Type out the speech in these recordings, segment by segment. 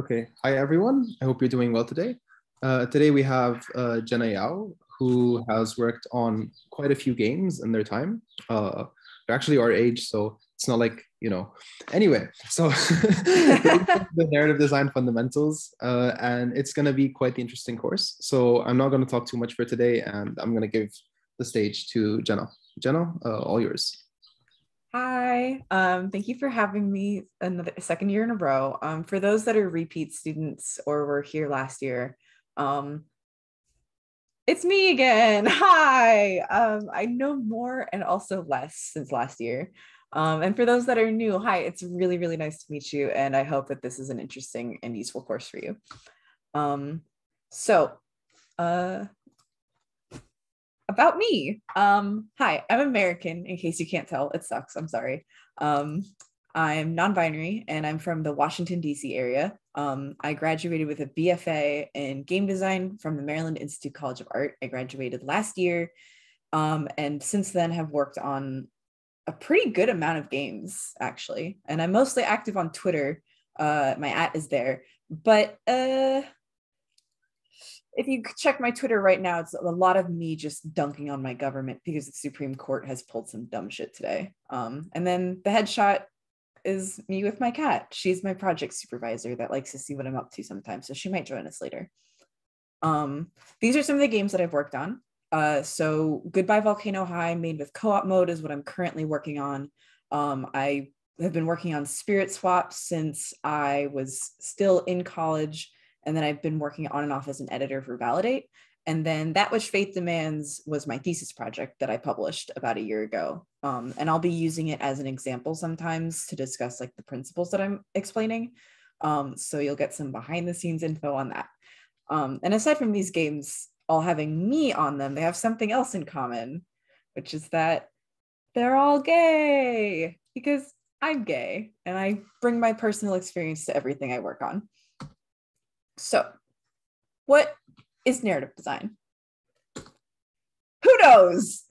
Okay, hi everyone. I hope you're doing well today. Today we have Jenna Yow, who has worked on quite a few games in their time. They're actually our age, so it's not like, you know. Anyway, so the narrative design fundamentals, and it's going to be quite the interesting course. So I'm not going to talk too much for today, and I'm going to give the stage to Jenna. Jenna, all yours. Hi, thank you for having me another second year in a row. For those that are repeat students or were here last year, it's me again. Hi, I know more and also less since last year. And for those that are new, hi, it's really, really nice to meet you. And I hope that this is an interesting and useful course for you. About me. Hi, I'm American, in case you can't tell. It sucks, I'm sorry. I'm non-binary and I'm from the Washington, DC area. I graduated with a BFA in game design from the Maryland Institute College of Art. I graduated last year and since then have worked on a pretty good amount of games, actually. And I'm mostly active on Twitter. My @ is there, but if you check my Twitter right now, it's a lot of me just dunking on my government because the Supreme Court has pulled some dumb shit today. And then the headshot is me with my cat. She's my project supervisor that likes to see what I'm up to sometimes, so she might join us later. These are some of the games that I've worked on. So Goodbye Volcano High, made with co-op mode, is what I'm currently working on. I have been working on Spirit Swap since I was still in college. And then I've been working on and off as an editor for Validate. And then That Which Faith Demands was my thesis project that I published about a year ago. And I'll be using it as an example sometimes to discuss like the principles that I'm explaining. So you'll get some behind the scenes info on that. And aside from these games, all having me on them, they have something else in common, which is that they're all gay because I'm gay and I bring my personal experience to everything I work on. So, what is narrative design? Who knows?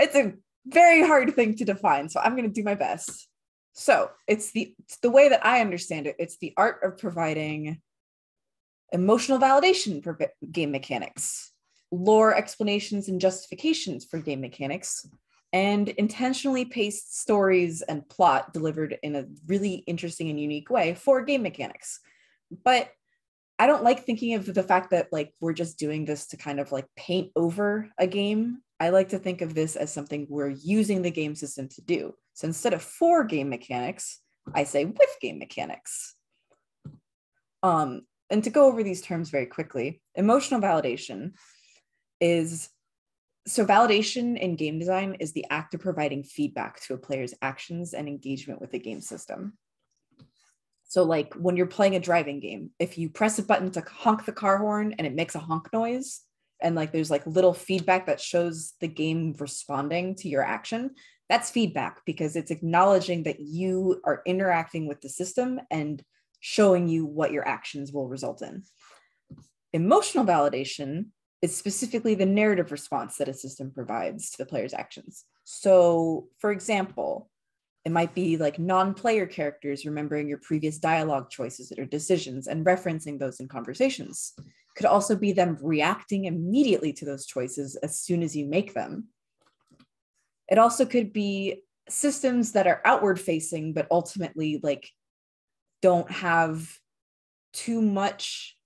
It's a very hard thing to define, so I'm going to do my best. So, it's the way that I understand it. It's the art of providing emotional validation for game mechanics, lore explanations and justifications for game mechanics, and intentionally paced stories and plot delivered in a really interesting and unique way for game mechanics. But I don't like thinking of the fact that like we're just doing this to kind of like paint over a game. I like to think of this as something we're using the game system to do. So instead of for game mechanics, I say with game mechanics. And to go over these terms very quickly, emotional validation is, so validation in game design is the act of providing feedback to a player's actions and engagement with the game system. So like when you're playing a driving game, if you press a button to honk the car horn and it makes a honk noise, and like there's like little feedback that shows the game responding to your action, that's feedback because it's acknowledging that you are interacting with the system and showing you what your actions will result in. Emotional validation is specifically the narrative response that a system provides to the player's actions. So for example, it might be like non-player characters remembering your previous dialogue choices or decisions and referencing those in conversations. Could also be them reacting immediately to those choices as soon as you make them. It also could be systems that are outward facing, but ultimately like don't have too much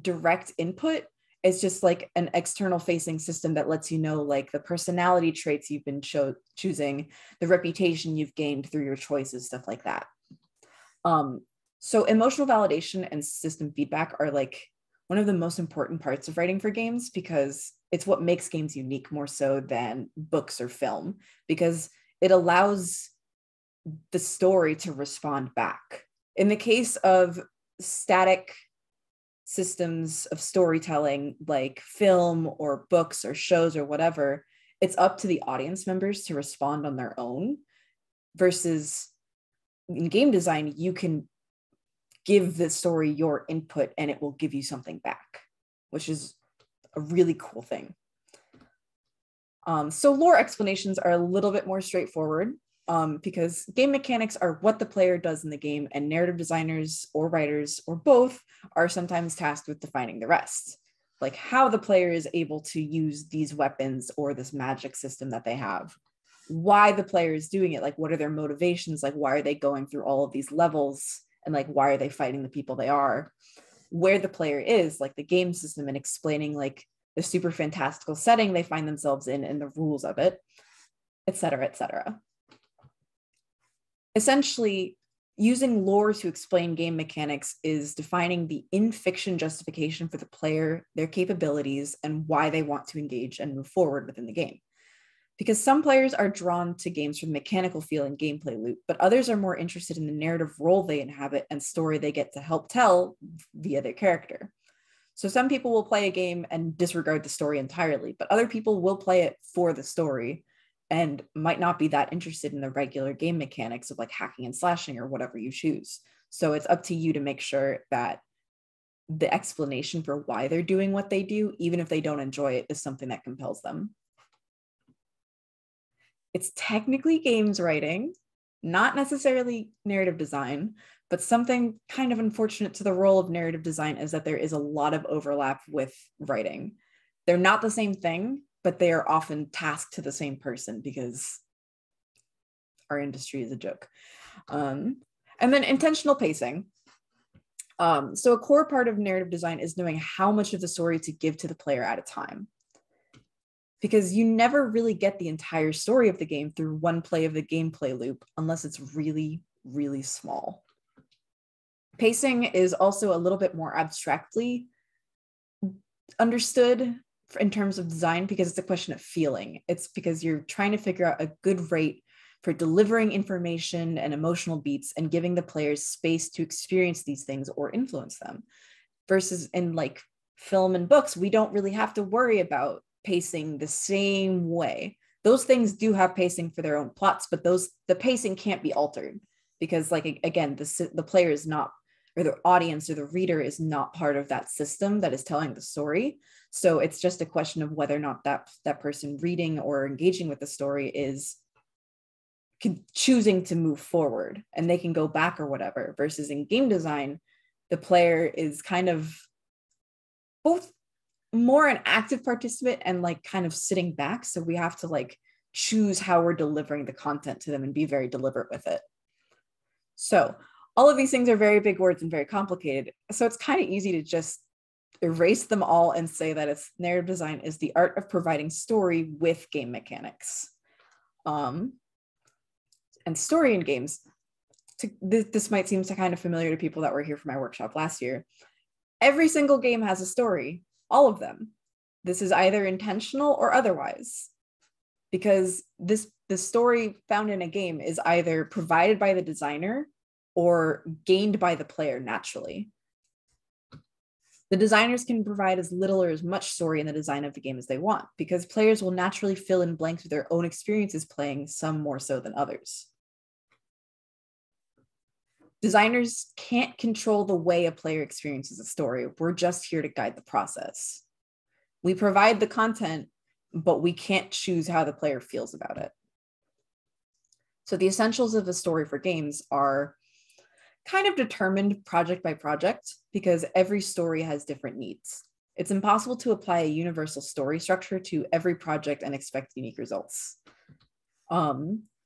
direct input. It's just like an external facing system that lets you know like the personality traits you've been choosing, the reputation you've gained through your choices, stuff like that. So emotional validation and system feedback are like one of the most important parts of writing for games because it's what makes games unique more so than books or film because it allows the story to respond back. In the case of static systems of storytelling like film or books or shows or whatever, it's up to the audience members to respond on their own versus in game design, you can give the story your input and it will give you something back, which is a really cool thing. So lore explanations are a little bit more straightforward. because game mechanics are what the player does in the game, and narrative designers or writers or both are sometimes tasked with defining the rest, like how the player is able to use these weapons or this magic system that they have, why the player is doing it, like what are their motivations, like why are they going through all of these levels, and like why are they fighting the people they are, where the player is, like the game system, and explaining like the super fantastical setting they find themselves in and the rules of it, et cetera, et cetera. Essentially, using lore to explain game mechanics is defining the in-fiction justification for the player, their capabilities, and why they want to engage and move forward within the game. Because some players are drawn to games for the mechanical feel and gameplay loop, but others are more interested in the narrative role they inhabit and story they get to help tell via their character. So some people will play a game and disregard the story entirely, but other people will play it for the story and might not be that interested in the regular game mechanics of like hacking and slashing or whatever you choose. So it's up to you to make sure that the explanation for why they're doing what they do, even if they don't enjoy it, is something that compels them. It's technically games writing, not necessarily narrative design, but something kind of unfortunate to the role of narrative design is that there is a lot of overlap with writing. They're not the same thing, but they are often tasked to the same person because our industry is a joke. And then intentional pacing. So a core part of narrative design is knowing how much of the story to give to the player at a time, because you never really get the entire story of the game through one play of the gameplay loop unless it's really, really small. Pacing is also a little bit more abstractly understood in terms of design because it's a question of feeling. It's because you're trying to figure out a good rate for delivering information and emotional beats and giving the players space to experience these things or influence them. Versus in like film and books, we don't really have to worry about pacing the same way. Those things do have pacing for their own plots, but the pacing can't be altered because, like, again, the player is not, or the audience or the reader is not part of that system that is telling the story. So it's just a question of whether or not that person reading or engaging with the story is choosing to move forward, and they can go back or whatever. Versus in game design, the player is kind of both more an active participant and like kind of sitting back. So we have to like choose how we're delivering the content to them and be very deliberate with it. So all of these things are very big words and very complicated. So it's kind of easy to just erase them all and say that it's narrative design is the art of providing story with game mechanics. And story in games, this might seem to kind of familiar to people that were here for my workshop last year. Every single game has a story. All of them. This is either intentional or otherwise, because the story found in a game is either provided by the designer or gained by the player naturally. The designers can provide as little or as much story in the design of the game as they want, because players will naturally fill in blanks with their own experiences playing, some more so than others. Designers can't control the way a player experiences a story. We're just here to guide the process. We provide the content, but we can't choose how the player feels about it. So the essentials of a story for games are kind of determined project by project because every story has different needs. It's impossible to apply a universal story structure to every project and expect unique results.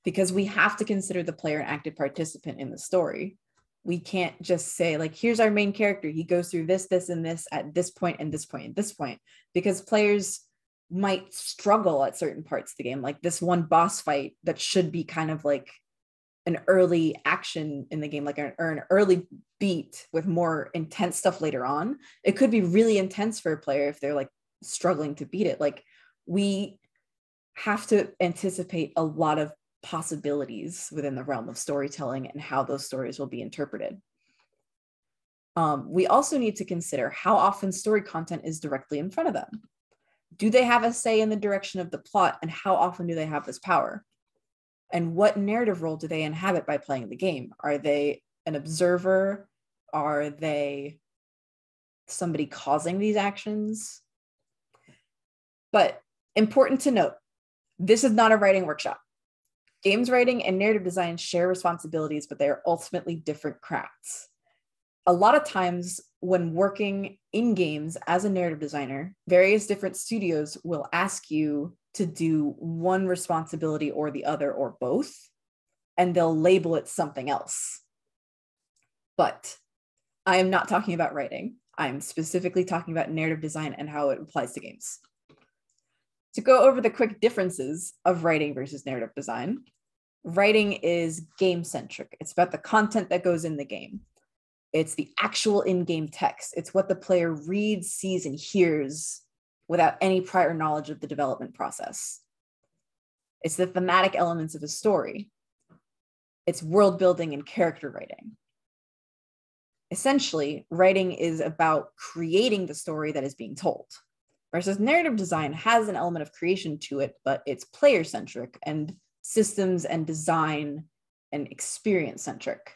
Because we have to consider the player an active participant in the story. We can't just say like, here's our main character. He goes through this, this, and this at this point and this point and this point, because players might struggle at certain parts of the game. Like this one boss fight that should be kind of like an early action in the game, like an early beat with more intense stuff later on. It could be really intense for a player if they're like struggling to beat it. Like we have to anticipate a lot of possibilities within the realm of storytelling and how those stories will be interpreted. We also need to consider how often story content is directly in front of them. Do they have a say in the direction of the plot, and how often do they have this power? And what narrative role do they inhabit by playing the game? Are they an observer? Are they somebody causing these actions? But important to note, this is not a writing workshop. Games writing and narrative design share responsibilities, but they are ultimately different crafts. A lot of times when working in games as a narrative designer, various different studios will ask you to do one responsibility or the other or both, and they'll label it something else. But I am not talking about writing. I'm specifically talking about narrative design and how it applies to games. To go over the quick differences of writing versus narrative design, writing is game-centric. It's about the content that goes in the game. It's the actual in-game text. It's what the player reads, sees, and hears without any prior knowledge of the development process. It's the thematic elements of a story. It's world building and character writing. Essentially, writing is about creating the story that is being told, versus narrative design has an element of creation to it, but it's player-centric and systems and design and experience-centric.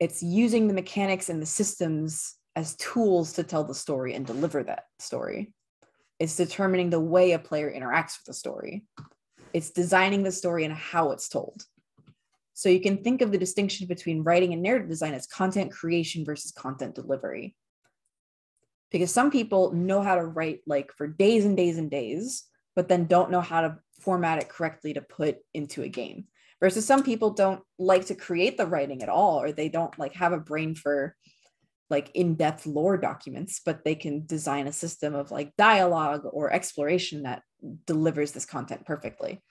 It's using the mechanics and the systems as tools to tell the story and deliver that story. It's determining the way a player interacts with the story. It's designing the story and how it's told. So you can think of the distinction between writing and narrative design as content creation versus content delivery. Because some people know how to write like for days and days and days, but then don't know how to format it correctly to put into a game. Versus some people don't like to create the writing at all, or they don't like have a brain for like in-depth lore documents, but they can design a system of like dialogue or exploration that delivers this content perfectly.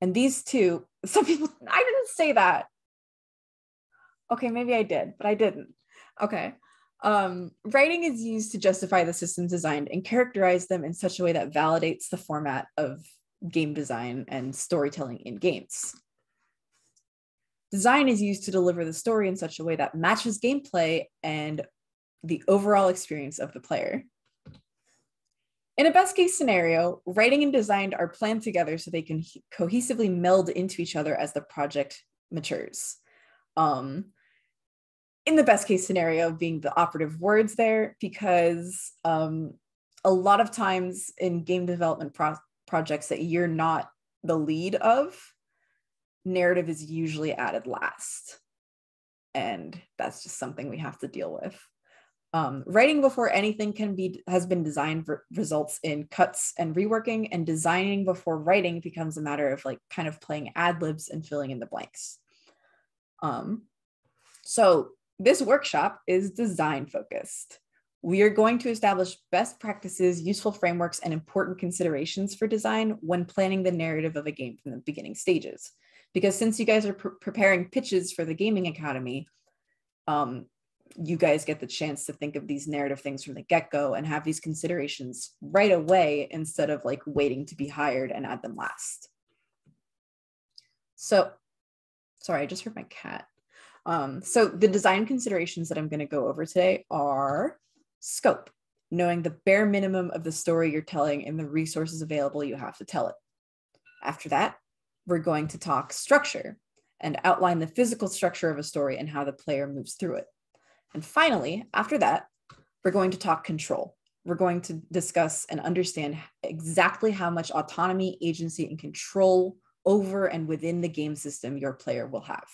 And these two, some people, I didn't say that. Okay, maybe I did, but I didn't. Okay. Writing is used to justify the systems designed and characterize them in such a way that validates the format of game design and storytelling in games. Design is used to deliver the story in such a way that matches gameplay and the overall experience of the player. In a best case scenario, writing and design are planned together so they can cohesively meld into each other as the project matures. In the best case scenario being the operative words there, because a lot of times in game development projects that you're not the lead of, narrative is usually added last. And that's just something we have to deal with. Writing before anything has been designed for results in cuts and reworking, and designing before writing becomes a matter of like kind of playing ad-libs and filling in the blanks. So this workshop is design focused. We are going to establish best practices, useful frameworks, and important considerations for design when planning the narrative of a game from the beginning stages. Because since you guys are preparing pitches for the Gaming Academy, you guys get the chance to think of these narrative things from the get-go and have these considerations right away instead of like waiting to be hired and add them last. So, sorry, I just heard my cat. So the design considerations that I'm going to go over today are scope, knowing the bare minimum of the story you're telling and the resources available you have to tell it. After that, we're going to talk structure and outline the physical structure of a story and how the player moves through it. And finally, after that, we're going to talk control. We're going to discuss and understand exactly how much autonomy, agency, and control over and within the game system your player will have.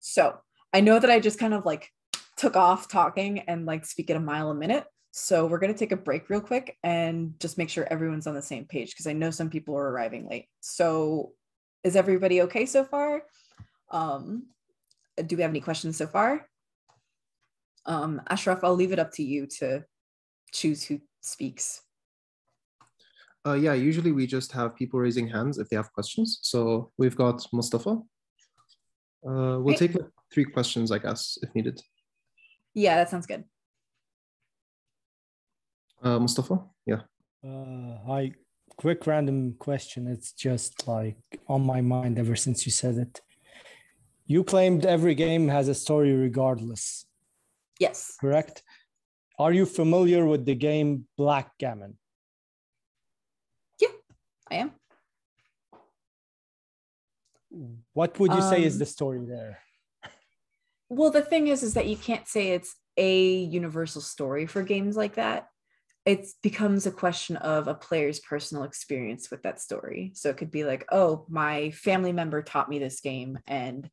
So I know that I just kind of like took off talking and like speak at a mile a minute. So we're going to take a break real quick and just make sure everyone's on the same page, because I know some people are arriving late. So is everybody okay so far? Do we have any questions so far? Ashraf, I'll leave it up to you to choose who speaks. Yeah, usually we just have people raising hands if they have questions. So we've got Mustafa. We'll take three questions, I guess, if needed. Yeah, that sounds good. Mustafa, yeah. Hi, quick random question. It's just like on my mind ever since you said it. You claimed every game has a story regardless. Yes. Correct? Are you familiar with the game Blackgammon? Yeah, I am. What would you say is the story there? Well, the thing is that you can't say it's a universal story for games like that. it becomes a question of a player's personal experience with that story. So it could be like, oh, my family member taught me this game, and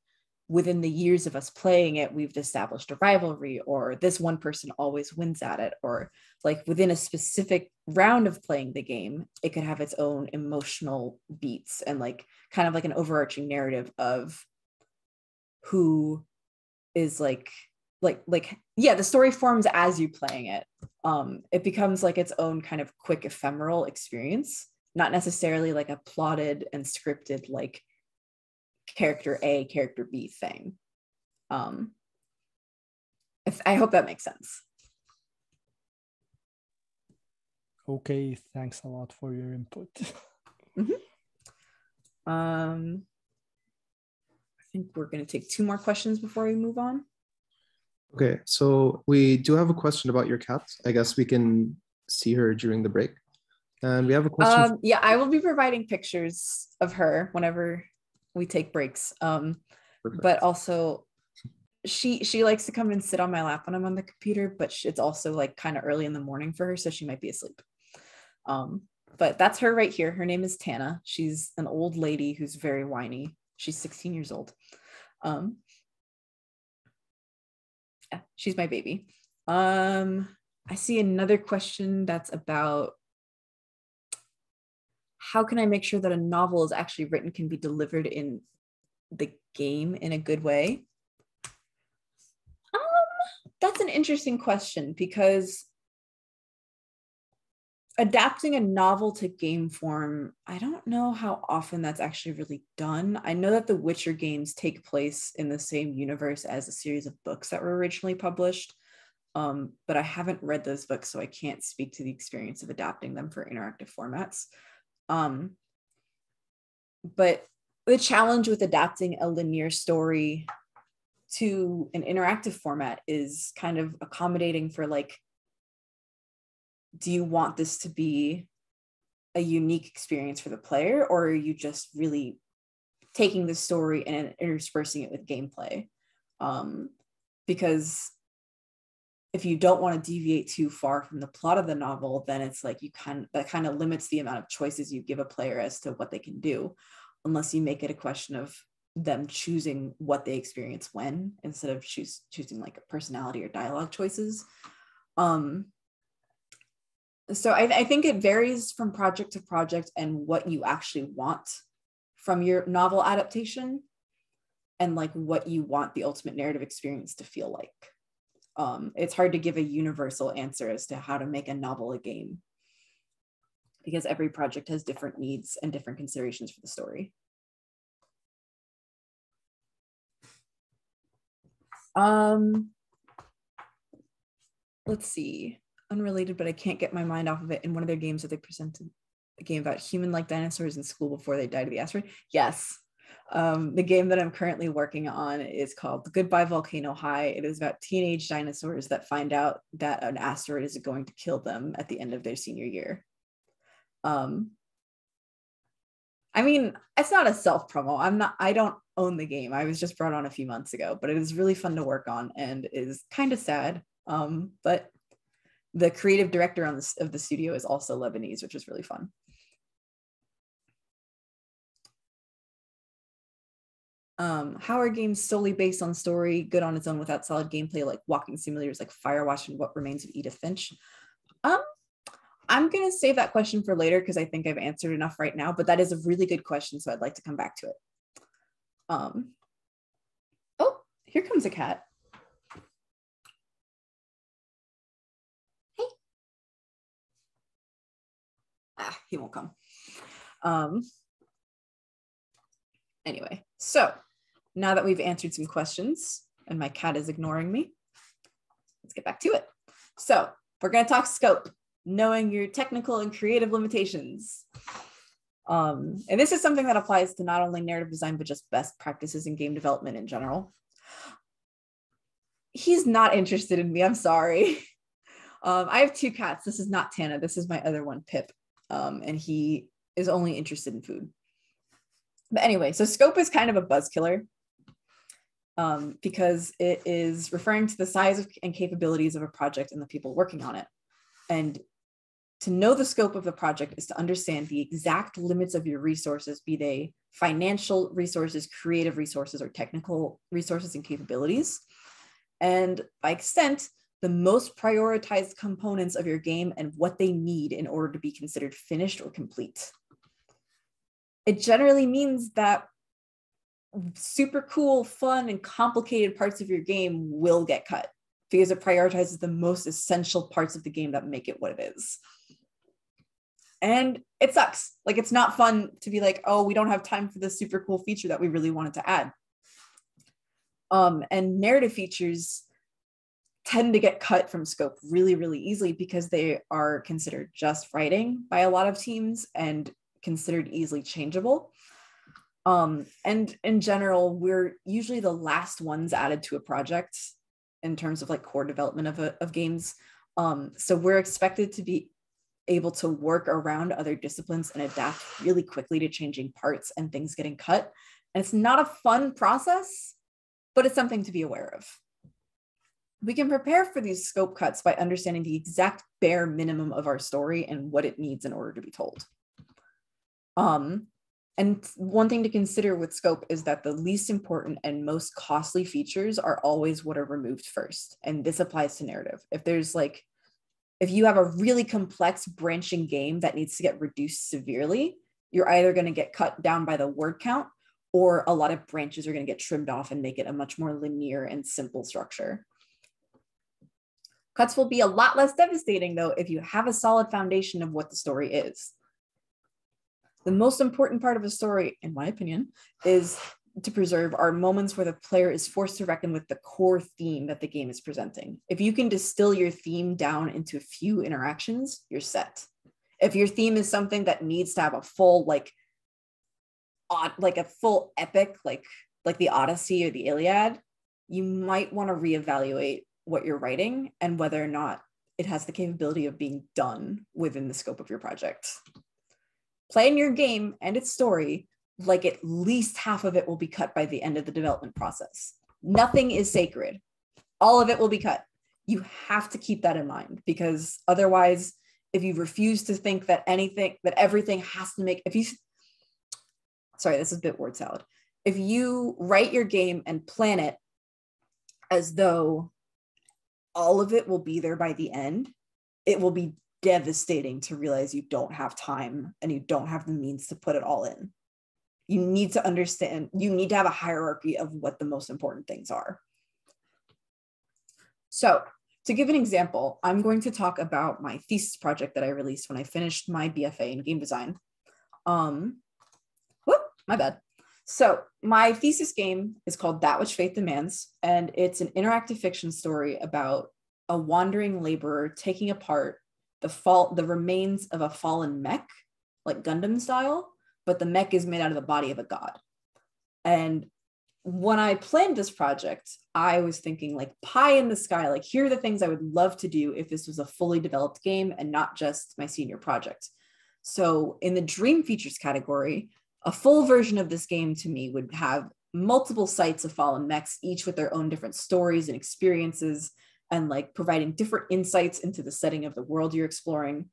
within the years of us playing it, we've established a rivalry, or this one person always wins at it, or like within a specific round of playing the game, it could have its own emotional beats and like kind of like an overarching narrative of who is like, yeah, the story forms as you playing it. It becomes like its own kind of quick ephemeral experience, not necessarily like a plotted and scripted, like character A, character B thing. I hope that makes sense. Okay, thanks a lot for your input. Mm-hmm. I think we're going to take two more questions before we move on. Okay, so we do have a question about your cat. I guess we can see her during the break. And we have a question. Yeah, I will be providing pictures of her whenever we take breaks. But also she likes to come and sit on my lap when I'm on the computer, but it's also like kind of early in the morning for her, so she might be asleep. But that's her right here. Her name is Tana. She's an old lady who's very whiny. She's 16 years old. Yeah, she's my baby. I see another question that's about how can I make sure that a novel is actually written can be delivered in the game in a good way? That's an interesting question, because adapting a novel to game form, I don't know how often that's actually really done. I know that the Witcher games take place in the same universe as a series of books that were originally published, but I haven't read those books, so I can't speak to the experience of adapting them for interactive formats. But the challenge with adapting a linear story to an interactive format is kind of accommodating for like, do you want this to be a unique experience for the player, or are you just really taking the story and interspersing it with gameplay? Because if you don't want to deviate too far from the plot of the novel, then it's like that kind of limits the amount of choices you give a player as to what they can do, unless you make it a question of them choosing what they experience when, instead of choosing like a personality or dialogue choices. So I think it varies from project to project and what you actually want from your novel adaptation and like what you want the ultimate narrative experience to feel like. It's hard to give a universal answer as to how to make a novel a game, because every project has different needs and different considerations for the story. Let's see, unrelated, but I can't get my mind off of it. In one of their games that they presented, a game about human-like dinosaurs in school before they died of the asteroid. Yes. The game that I'm currently working on is called Goodbye Volcano High. It is about teenage dinosaurs that find out that an asteroid is going to kill them at the end of their senior year. I mean, it's not a self-promo. I don't own the game. I was just brought on a few months ago, but it is really fun to work on and is kind of sad. But the creative director of the studio is also Lebanese, which is really fun. How are games solely based on story good on its own without solid gameplay, like walking simulators like Firewatch and What Remains of Edith Finch? I'm going to save that question for later because I think I've answered enough right now, but that is a really good question, so I'd like to come back to it. Oh, here comes a cat. Hey. Ah, he won't come. Anyway, so. Now that we've answered some questions and my cat is ignoring me, let's get back to it. So we're going to talk scope, knowing your technical and creative limitations. And this is something that applies to not only narrative design, but just best practices in game development in general. He's not interested in me. I'm sorry. I have two cats. This is not Tana. This is my other one, Pip. And he is only interested in food. But anyway, so scope is kind of a buzz killer. Because it is referring to the size and capabilities of a project and the people working on it. And To know the scope of the project is to understand the exact limits of your resources, be they financial resources, creative resources, or technical resources and capabilities. And by extent, the most prioritized components of your game and what they need in order to be considered finished or complete. It generally means that super cool, fun, and complicated parts of your game will get cut because it prioritizes the most essential parts of the game that make it what it is. And it sucks. Like, it's not fun to be like, oh, we don't have time for this super cool feature that we really wanted to add. And narrative features tend to get cut from scope really, really easily because they are considered just writing by a lot of teams and considered easily changeable. And in general, we're usually the last ones added to a project in terms of like core development of games. So we're expected to be able to work around other disciplines and adapt really quickly to changing parts and things getting cut. And it's not a fun process, but it's something to be aware of. We can prepare for these scope cuts by understanding the exact bare minimum of our story and what it needs in order to be told. And one thing to consider with scope is that the least important and most costly features are always what are removed first. And this applies to narrative. If there's like, if you have a really complex branching game that needs to get reduced severely, you're either going to get cut down by the word count, or a lot of branches are going to get trimmed off and make it a much more linear and simple structure. Cuts will be a lot less devastating though if you have a solid foundation of what the story is. The most important part of a story, in my opinion, is to preserve our moments where the player is forced to reckon with the core theme that the game is presenting. If you can distill your theme down into a few interactions, you're set. If your theme is something that needs to have a full, like a full epic, like the Odyssey or the Iliad, you might want to reevaluate what you're writing and whether or not it has the capability of being done within the scope of your project. Plan your game and its story like at least half of it will be cut by the end of the development process. Nothing is sacred. All of it will be cut. You have to keep that in mind, because otherwise, if you refuse to think that anything, that everything has to make, if you, sorry, this is a bit word salad. If you write your game and plan it as though all of it will be there by the end, it will be devastating to realize you don't have time and you don't have the means to put it all in. You need to understand, you need to have a hierarchy of what the most important things are. So to give an example, I'm going to talk about my thesis project that I released when I finished my BFA in game design. Whoop, my bad. So my thesis game is called That Which Faith Demands, and it's an interactive fiction story about a wandering laborer taking apart the remains of a fallen mech, like Gundam style, but the mech is made out of the body of a god. And when I planned this project, I was thinking like pie in the sky, like here are the things I would love to do if this was a fully developed game and not just my senior project. So in the dream features category, a full version of this game to me would have multiple sites of fallen mechs, each with their own different stories and experiences, and like providing different insights into the setting of the world you're exploring.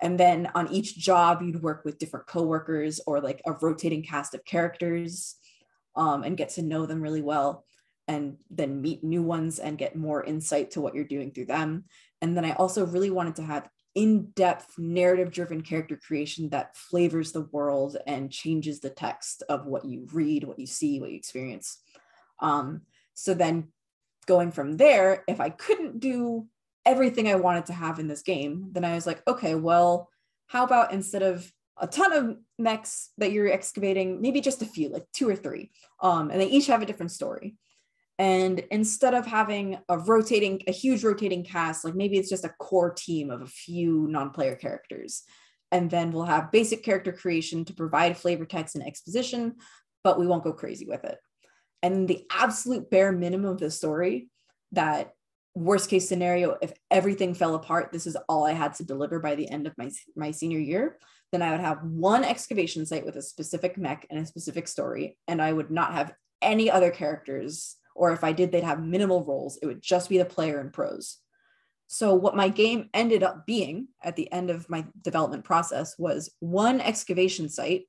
And then on each job, you'd work with different coworkers or like a rotating cast of characters and get to know them really well, and then meet new ones and get more insight to what you're doing through them. And then I also really wanted to have in-depth narrative-driven character creation that flavors the world and changes the text of what you read, what you see, what you experience. So then going from there, if I couldn't do everything I wanted to have in this game, then I was like, okay, well, how about instead of a ton of mechs that you're excavating, maybe just a few, like 2 or 3, and they each have a different story. And instead of having a huge rotating cast, like maybe it's just a core team of a few non-player characters. And then we'll have basic character creation to provide flavor, text, and exposition, but we won't go crazy with it. And the absolute bare minimum of the story, that worst case scenario, if everything fell apart, this is all I had to deliver by the end of my senior year, then I would have one excavation site with a specific mech and a specific story, and I would not have any other characters, or if I did, they'd have minimal roles. It would just be the player and prose. So what my game ended up being at the end of my development process was one excavation site,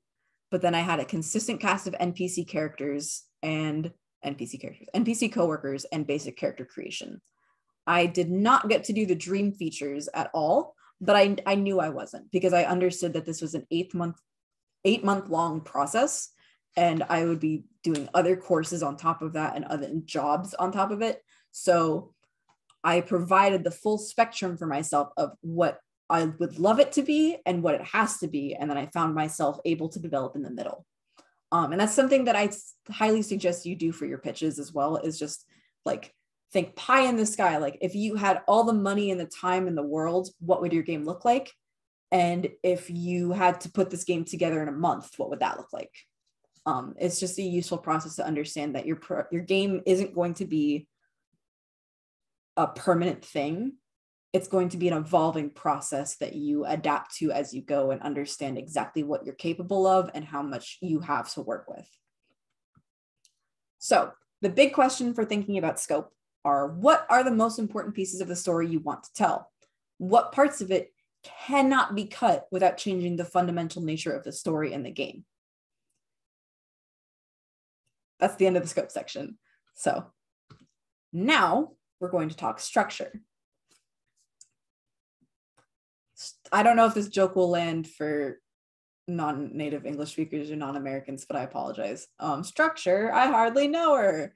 but then I had a consistent cast of NPC characters and NPC coworkers and basic character creation. I did not get to do the dream features at all, but I knew I wasn't, because I understood that this was an eight month long process, and I would be doing other courses on top of that and other jobs on top of it. So I provided the full spectrum for myself of what I would love it to be and what it has to be. And then I found myself able to develop in the middle. And that's something that I highly suggest you do for your pitches as well, is just like, think pie in the sky. Like, if you had all the money and the time in the world, what would your game look like? And if you had to put this game together in a month, what would that look like? It's just a useful process to understand that your game isn't going to be a permanent thing. It's going to be an evolving process that you adapt to as you go and understand exactly what you're capable of and how much you have to work with. So the big question for thinking about scope are, what are the most important pieces of the story you want to tell? What parts of it cannot be cut without changing the fundamental nature of the story and the game? That's the end of the scope section. So now we're going to talk structure. I don't know if this joke will land for non-native English speakers or non-Americans, but I apologize. Structure, I hardly know her.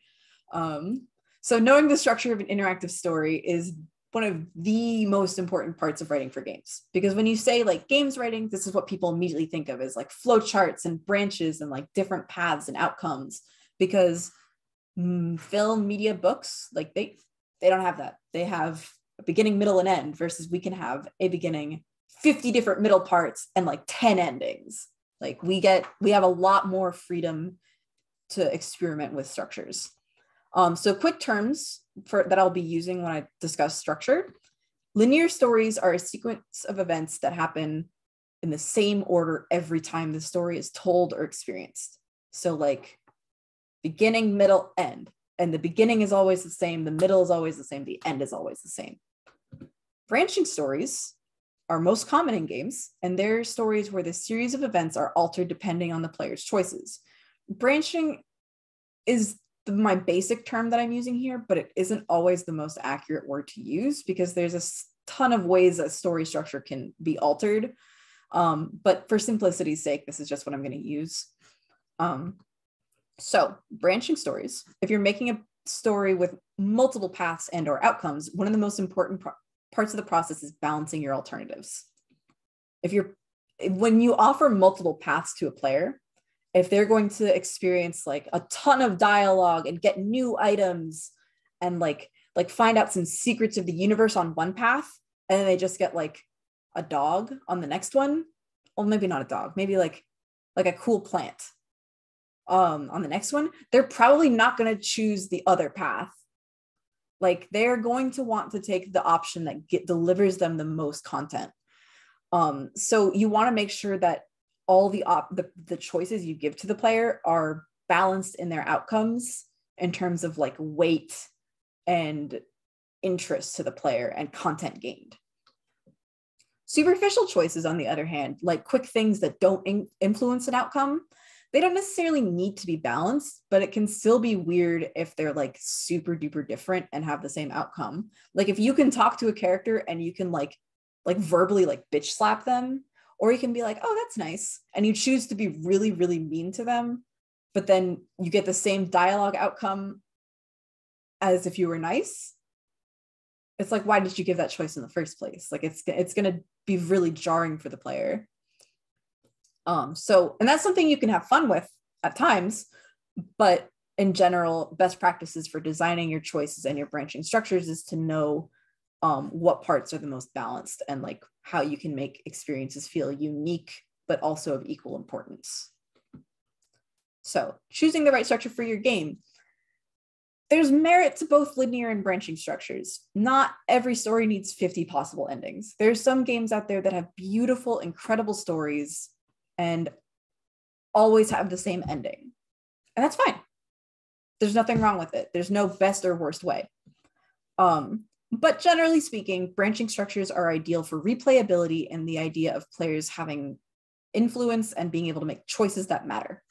So knowing the structure of an interactive story is one of the most important parts of writing for games, because when you say like games writing, this is what people immediately think of, is like flow charts and branches and like different paths and outcomes, because film, media, books, like they don't have that. They have a beginning, middle, and end, versus we can have a beginning, 50 different middle parts, and like 10 endings. Like we have a lot more freedom to experiment with structures. So quick terms that I'll be using when I discuss structure. Linear stories are a sequence of events that happen in the same order every time the story is told or experienced. So like beginning, middle, end. And the beginning is always the same, the middle is always the same, the end is always the same. Branching stories are most common in games, and they're stories where the series of events are altered depending on the player's choices. Branching is my basic term that I'm using here, but it isn't always the most accurate word to use, because there's a ton of ways that story structure can be altered. But for simplicity's sake, this is just what I'm going to use. So branching stories, if you're making a story with multiple paths and or outcomes, one of the most important parts of the process is balancing your alternatives. When you offer multiple paths to a player, if they're going to experience like a ton of dialogue and get new items and like find out some secrets of the universe on one path, and then they just get like a dog on the next one, well, maybe not a dog, maybe like a cool plant on the next one, they're probably not going to choose the other path. Like they're going to want to take the option that delivers them the most content. So you want to make sure that all the choices you give to the player are balanced in their outcomes in terms of like weight and interest to the player and content gained. Superficial choices, on the other hand, like quick things that don't influence an outcome, they don't necessarily need to be balanced, but it can still be weird if they're like super duper different and have the same outcome. Like if you can talk to a character and you can like verbally like bitch slap them, or you can be like, oh, that's nice. And you choose to be really, really mean to them, but then you get the same dialogue outcome as if you were nice. It's like, why did you give that choice in the first place? Like it's gonna be really jarring for the player. And that's something you can have fun with at times, but in general, best practices for designing your choices and your branching structures is to know what parts are the most balanced and like how you can make experiences feel unique, but also of equal importance. So choosing the right structure for your game. There's merit to both linear and branching structures. Not every story needs 50 possible endings. There's some games out there that have beautiful, incredible stories and always have the same ending. And that's fine. There's nothing wrong with it. There's no best or worst way. But generally speaking, branching structures are ideal for replayability and the idea of players having influence and being able to make choices that matter.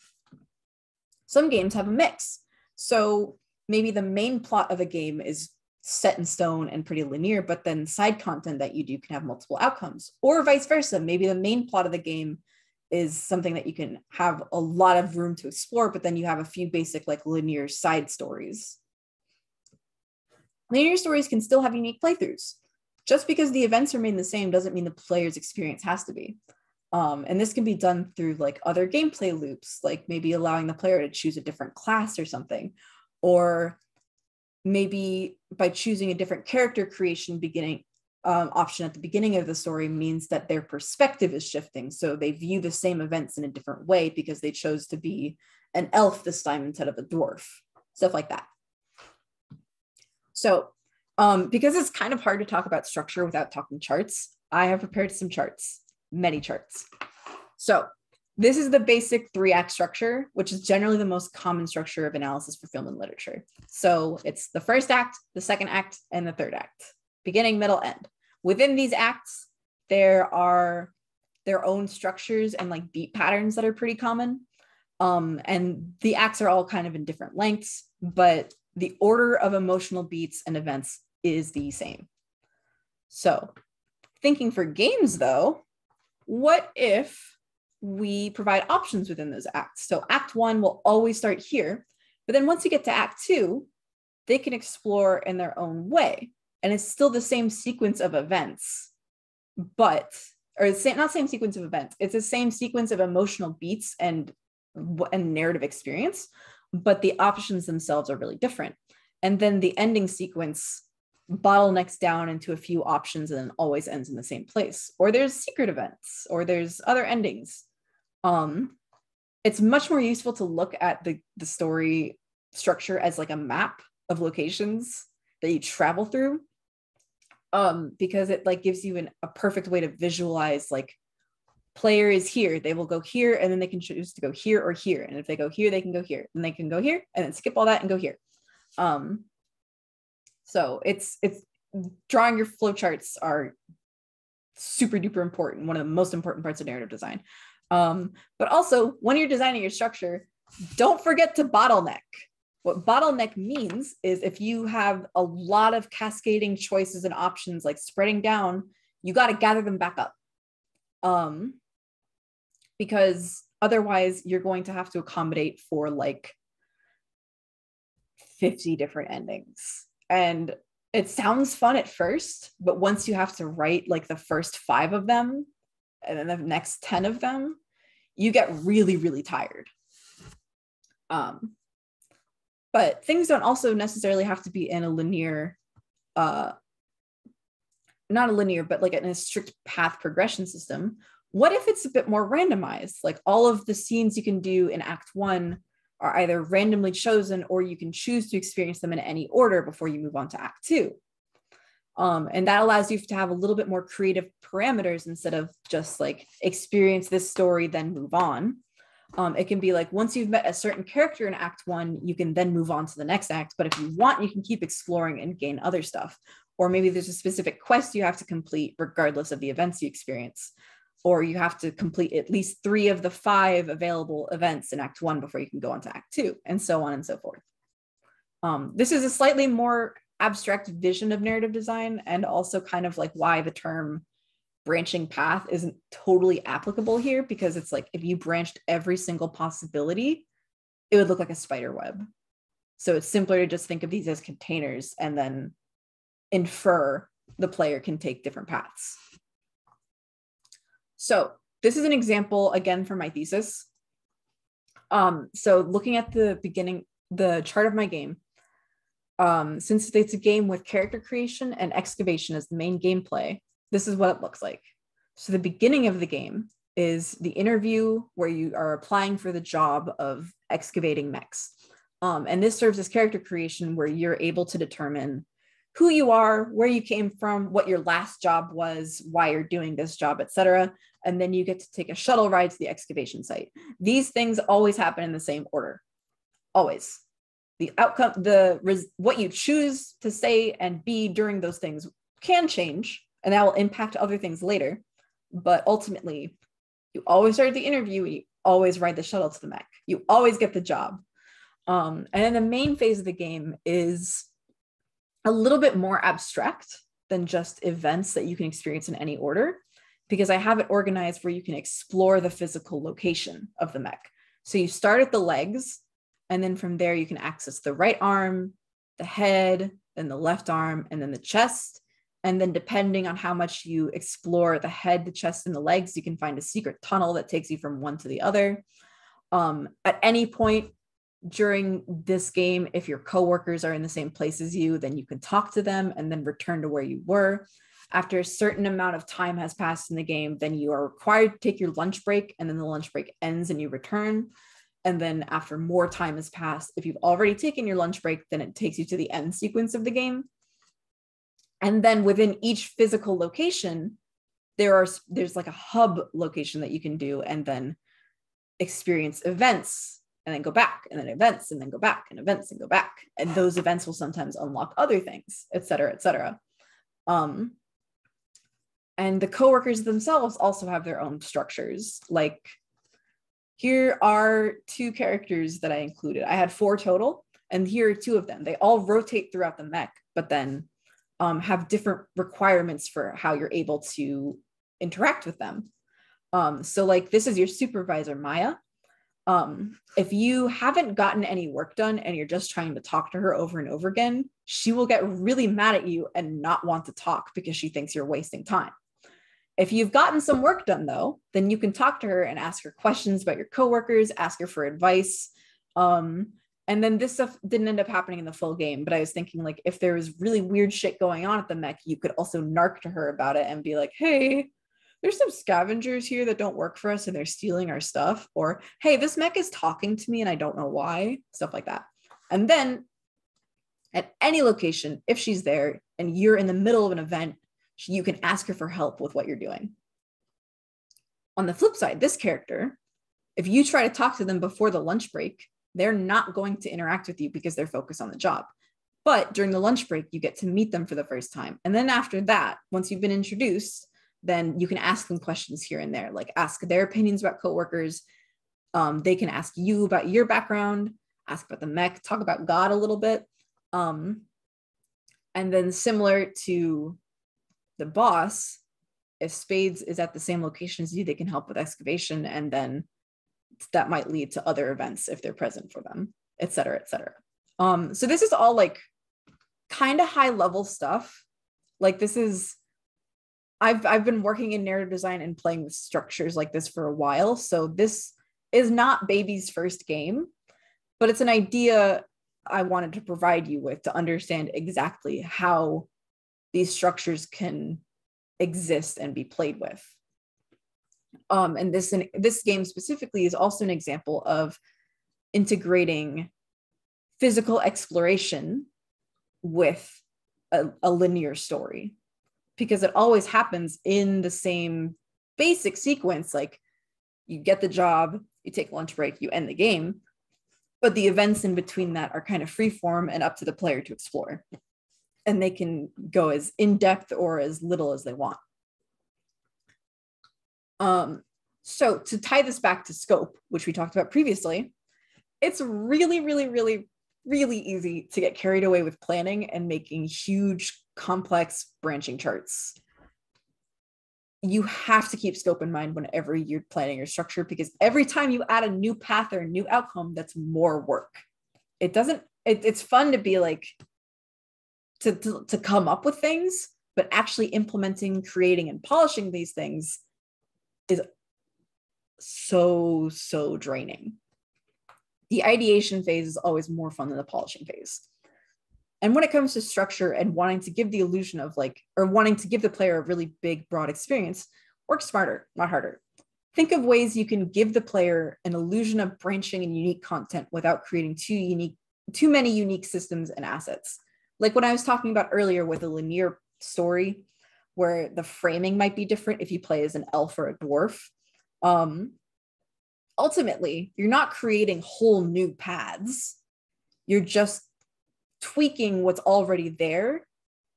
Some games have a mix. So maybe the main plot of a game is set in stone and pretty linear, but then side content that you do can have multiple outcomes, or vice versa. Maybe the main plot of the game is something that you can have a lot of room to explore, but then you have a few basic like linear side stories. Linear stories can still have unique playthroughs. Just because the events remain the same doesn't mean the player's experience has to be. And this can be done through like other gameplay loops, like maybe allowing the player to choose a different class or something, or maybe by choosing a different character creation beginning option at the beginning of the story means that their perspective is shifting. So they view the same events in a different way because they chose to be an elf this time instead of a dwarf, stuff like that. So because it's kind of hard to talk about structure without talking charts, I have prepared some charts, many charts. So this is the basic 3-act structure, which is generally the most common structure of analysis for film and literature. So it's the first act, the second act, and the third act, beginning, middle, end. Within these acts, there are their own structures and like beat patterns that are pretty common. And the acts are all kind of in different lengths, but the order of emotional beats and events is the same. So thinking for games though, what if we provide options within those acts? So act 1 will always start here, but then once you get to act 2, they can explore in their own way. And it's still the same sequence of events, but, or not same sequence of events, it's the same sequence of emotional beats and narrative experience, but the options themselves are really different. And then the ending sequence bottlenecks down into a few options and then always ends in the same place. Or there's secret events, or there's other endings. It's much more useful to look at the story structure as like a map of locations that you travel through, because it like gives you a perfect way to visualize like, player is here, they will go here, and then they can choose to go here or here. And if they go here, they can go here, and they can go here, and then skip all that and go here. So it's drawing your flowcharts are super duper important, one of the most important parts of narrative design. But also when you're designing your structure, don't forget to bottleneck. What bottleneck means is if you have a lot of cascading choices and options like spreading down, you got to gather them back up. Because otherwise you're going to have to accommodate for like 50 different endings. And it sounds fun at first, but once you have to write like the first 5 of them and then the next 10 of them, you get really, really tired. But things don't also necessarily have to be in a linear, not a linear, but like in a strict path progression system. What if it's a bit more randomized? Like all of the scenes you can do in act 1 are either randomly chosen or you can choose to experience them in any order before you move on to act 2. And that allows you to have a little bit more creative parameters instead of just like experience this story, then move on. It can be like, once you've met a certain character in act 1, you can then move on to the next act. But if you want, you can keep exploring and gain other stuff. Or maybe there's a specific quest you have to complete regardless of the events you experience, or you have to complete at least 3 of the 5 available events in act 1 before you can go on to act 2, and so on and so forth. This is a slightly more abstract vision of narrative design, and also kind of like why the term branching path isn't totally applicable here, because it's like, if you branched every single possibility, it would look like a spider web. So it's simpler to just think of these as containers and then infer the player can take different paths. So this is an example again from my thesis. So looking at the beginning, the chart of my game, since it's a game with character creation and excavation as the main gameplay, this is what it looks like. So the beginning of the game is the interview where you are applying for the job of excavating mechs. And this serves as character creation where you're able to determine who you are, where you came from, what your last job was, why you're doing this job, etc. And then you get to take a shuttle ride to the excavation site. These things always happen in the same order, always. the outcome, what you choose to say and be during those things can change, and that will impact other things later. But ultimately, you always start the interview, you always ride the shuttle to the mech, you always get the job. And then the main phase of the game is a little bit more abstract than just events that you can experience in any order, because I have it organized where you can explore the physical location of the mech. So you start at the legs, and then from there you can access the right arm, the head, then the left arm, and then the chest. And then depending on how much you explore the head, the chest, and the legs, you can find a secret tunnel that takes you from one to the other. At any point during this game, if your coworkers are in the same place as you, then you can talk to them and then return to where you were. After a certain amount of time has passed in the game, then you are required to take your lunch break, and then the lunch break ends and you return. And then after more time has passed, if you've already taken your lunch break, then it takes you to the end sequence of the game. And then within each physical location, there's like a hub location that you can do, and then experience events, and then go back, and then events, and then go back, and events, and go back. And those events will sometimes unlock other things, et cetera, et cetera. And the coworkers themselves also have their own structures. Like, here are two characters that I included. I had 4 total, and here are 2 of them. They all rotate throughout the mech, but then have different requirements for how you're able to interact with them. So like, this is your supervisor, Maya. If you haven't gotten any work done and you're just trying to talk to her over and over again, she will get really mad at you and not want to talk because she thinks you're wasting time. If you've gotten some work done though, then you can talk to her and ask her questions about your coworkers, ask her for advice. And then this stuff didn't end up happening in the full game, but I was thinking, like, if there was really weird shit going on at the mech, you could also narc to her about it and be like, hey, there's some scavengers here that don't work for us and they're stealing our stuff. Or, hey, this mech is talking to me and I don't know why, stuff like that. And then at any location, if she's there and you're in the middle of an event, you can ask her for help with what you're doing. On the flip side, this character, if you try to talk to them before the lunch break, they're not going to interact with you because they're focused on the job. But during the lunch break, you get to meet them for the first time. And then after that, once you've been introduced, then you can ask them questions here and there, like ask their opinions about coworkers. They can ask you about your background, ask about the mech, talk about God a little bit. And then similar to the boss, if Spades is at the same location as you, they can help with excavation, and then that might lead to other events if they're present for them, et cetera, et cetera. So this is all like kind of high level stuff. Like, this is, I've been working in narrative design and playing with structures like this for a while. So this is not baby's first game, but it's an idea I wanted to provide you with to understand exactly how these structures can exist and be played with. And this game specifically is also an example of integrating physical exploration with a linear story, because it always happens in the same basic sequence. Like, you get the job, you take lunch break, you end the game, but the events in between that are kind of freeform and up to the player to explore. And they can go as in-depth or as little as they want. So to tie this back to scope, which we talked about previously, it's really, really, really, really easy to get carried away with planning and making huge, complex branching charts. You have to keep scope in mind whenever you're planning your structure, because every time you add a new path or a new outcome, that's more work. It's fun to be like, to come up with things, but actually implementing, creating, and polishing these things is so, so draining. The ideation phase is always more fun than the polishing phase. And when it comes to structure and wanting to give the illusion of like, or wanting to give the player a really big, broad experience, work smarter, not harder. Think of ways you can give the player an illusion of branching and unique content without creating too many unique systems and assets. Like when I was talking about earlier with a linear story, where the framing might be different if you play as an elf or a dwarf. Ultimately, you're not creating whole new paths. You're just tweaking what's already there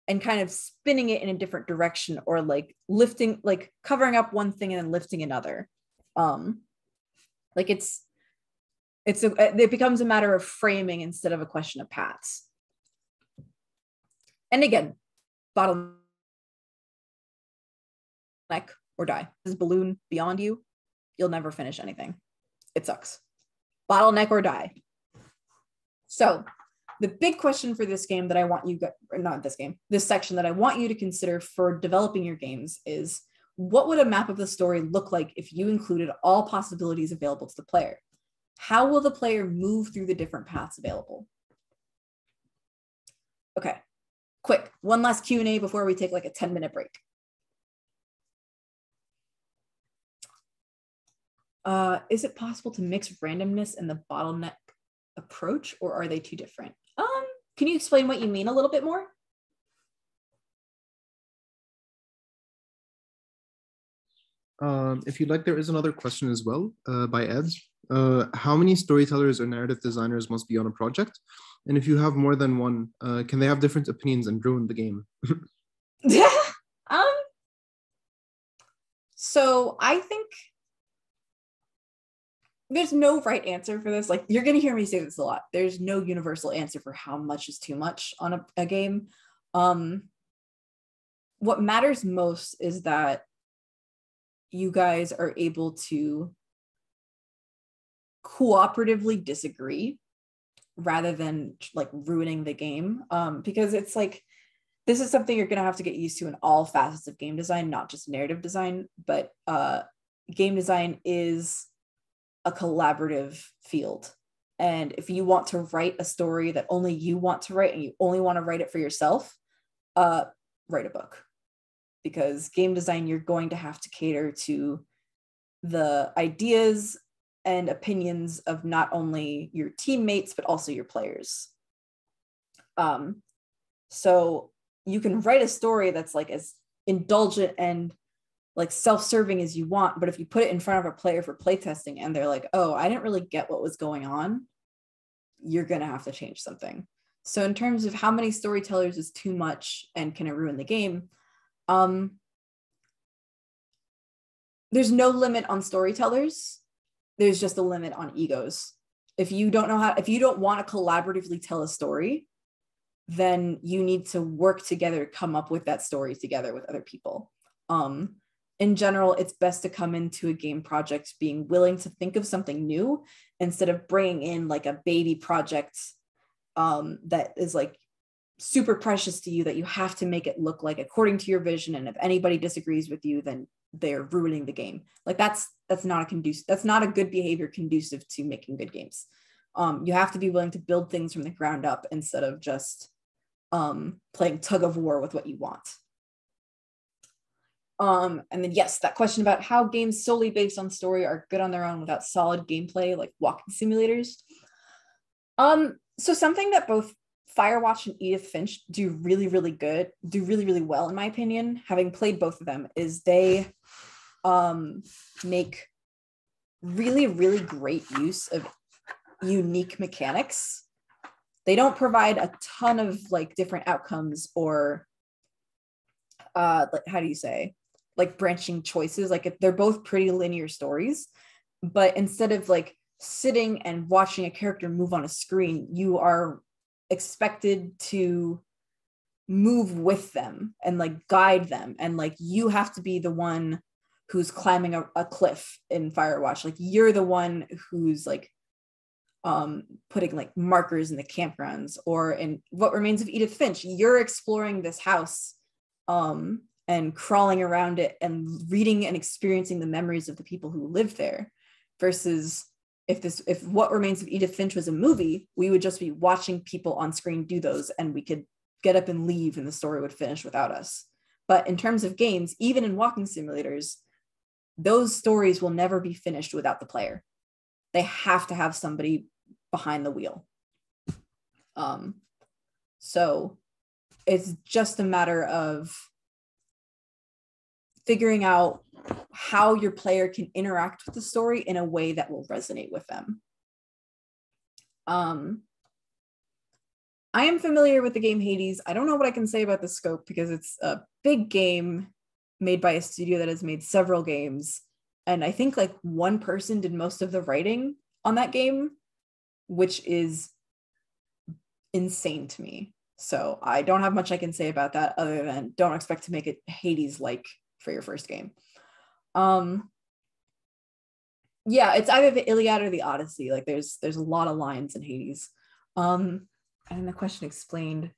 and kind of spinning it in a different direction, or like lifting, like covering up one thing and then lifting another. Like it becomes a matter of framing instead of a question of paths. And again, bottleneck or die. This balloon beyond you, you'll never finish anything. It sucks. Bottleneck or die. So the big question for this game that I want you, this section that I want you to consider for developing your games is, what would a map of the story look like if you included all possibilities available to the player? How will the player move through the different paths available? Okay, quick, one last Q&A before we take like a 10-minute break. Is it possible to mix randomness and the bottleneck approach, or are they two different? Can you explain what you mean a little bit more? If you'd like, there is another question as well by Ed. How many storytellers or narrative designers must be on a project? And if you have more than one, can they have different opinions and ruin the game? So I think there's no right answer for this. Like, you're going to hear me say this a lot. There's no universal answer for how much is too much on a game. What matters most is that you guys are able to cooperatively disagree rather than like ruining the game. Because it's like, this is something you're going to have to get used to in all facets of game design, not just narrative design, but game design is a collaborative field. And if you want to write a story that only you want to write and you only want to write it for yourself, write a book. Because game design, you're going to have to cater to the ideas and opinions of not only your teammates, but also your players. So you can write a story that's like as indulgent and like self-serving as you want, but if you put it in front of a player for playtesting and they're like, oh, I didn't really get what was going on, you're gonna have to change something. So in terms of how many storytellers is too much and can it ruin the game, there's no limit on storytellers. There's just a limit on egos. If you don't know how, if you don't want to collaboratively tell a story, then you need to work together to come up with that story together with other people. In general, it's best to come into a game project being willing to think of something new instead of bringing in like a baby project that is like super precious to you that you have to make it look like according to your vision, and if anybody disagrees with you, then they're ruining the game. Like that's not a good behavior conducive to making good games. You have to be willing to build things from the ground up instead of just playing tug of war with what you want. And then yes, that question about how games solely based on story are good on their own without solid gameplay, like walking simulators. So something that both Firewatch and Edith Finch do really, really well, in my opinion, having played both of them, is they make really, really great use of unique mechanics. They don't provide a ton of like different outcomes or like branching choices. Like they're both pretty linear stories, but instead of like sitting and watching a character move on a screen, you are expected to move with them and like guide them, and like you have to be the one who's climbing a cliff in Firewatch. Like you're the one who's like putting like markers in the campgrounds, or in What Remains of Edith Finch, you're exploring this house and crawling around it and reading and experiencing the memories of the people who lived there, versus if What Remains of Edith Finch was a movie, we would just be watching people on screen do those, and we could get up and leave and the story would finish without us. But in terms of games, even in walking simulators, those stories will never be finished without the player. They have to have somebody behind the wheel. So it's just a matter of figuring out how your player can interact with the story in a way that will resonate with them. I am familiar with the game Hades. I don't know what I can say about the scope because it's a big game made by a studio that has made several games. And I think like one person did most of the writing on that game, which is insane to me. So I don't have much I can say about that other than don't expect to make it Hades-like for your first game. Yeah, it's either the Iliad or the Odyssey. Like there's a lot of lines in Hades. And the question explained.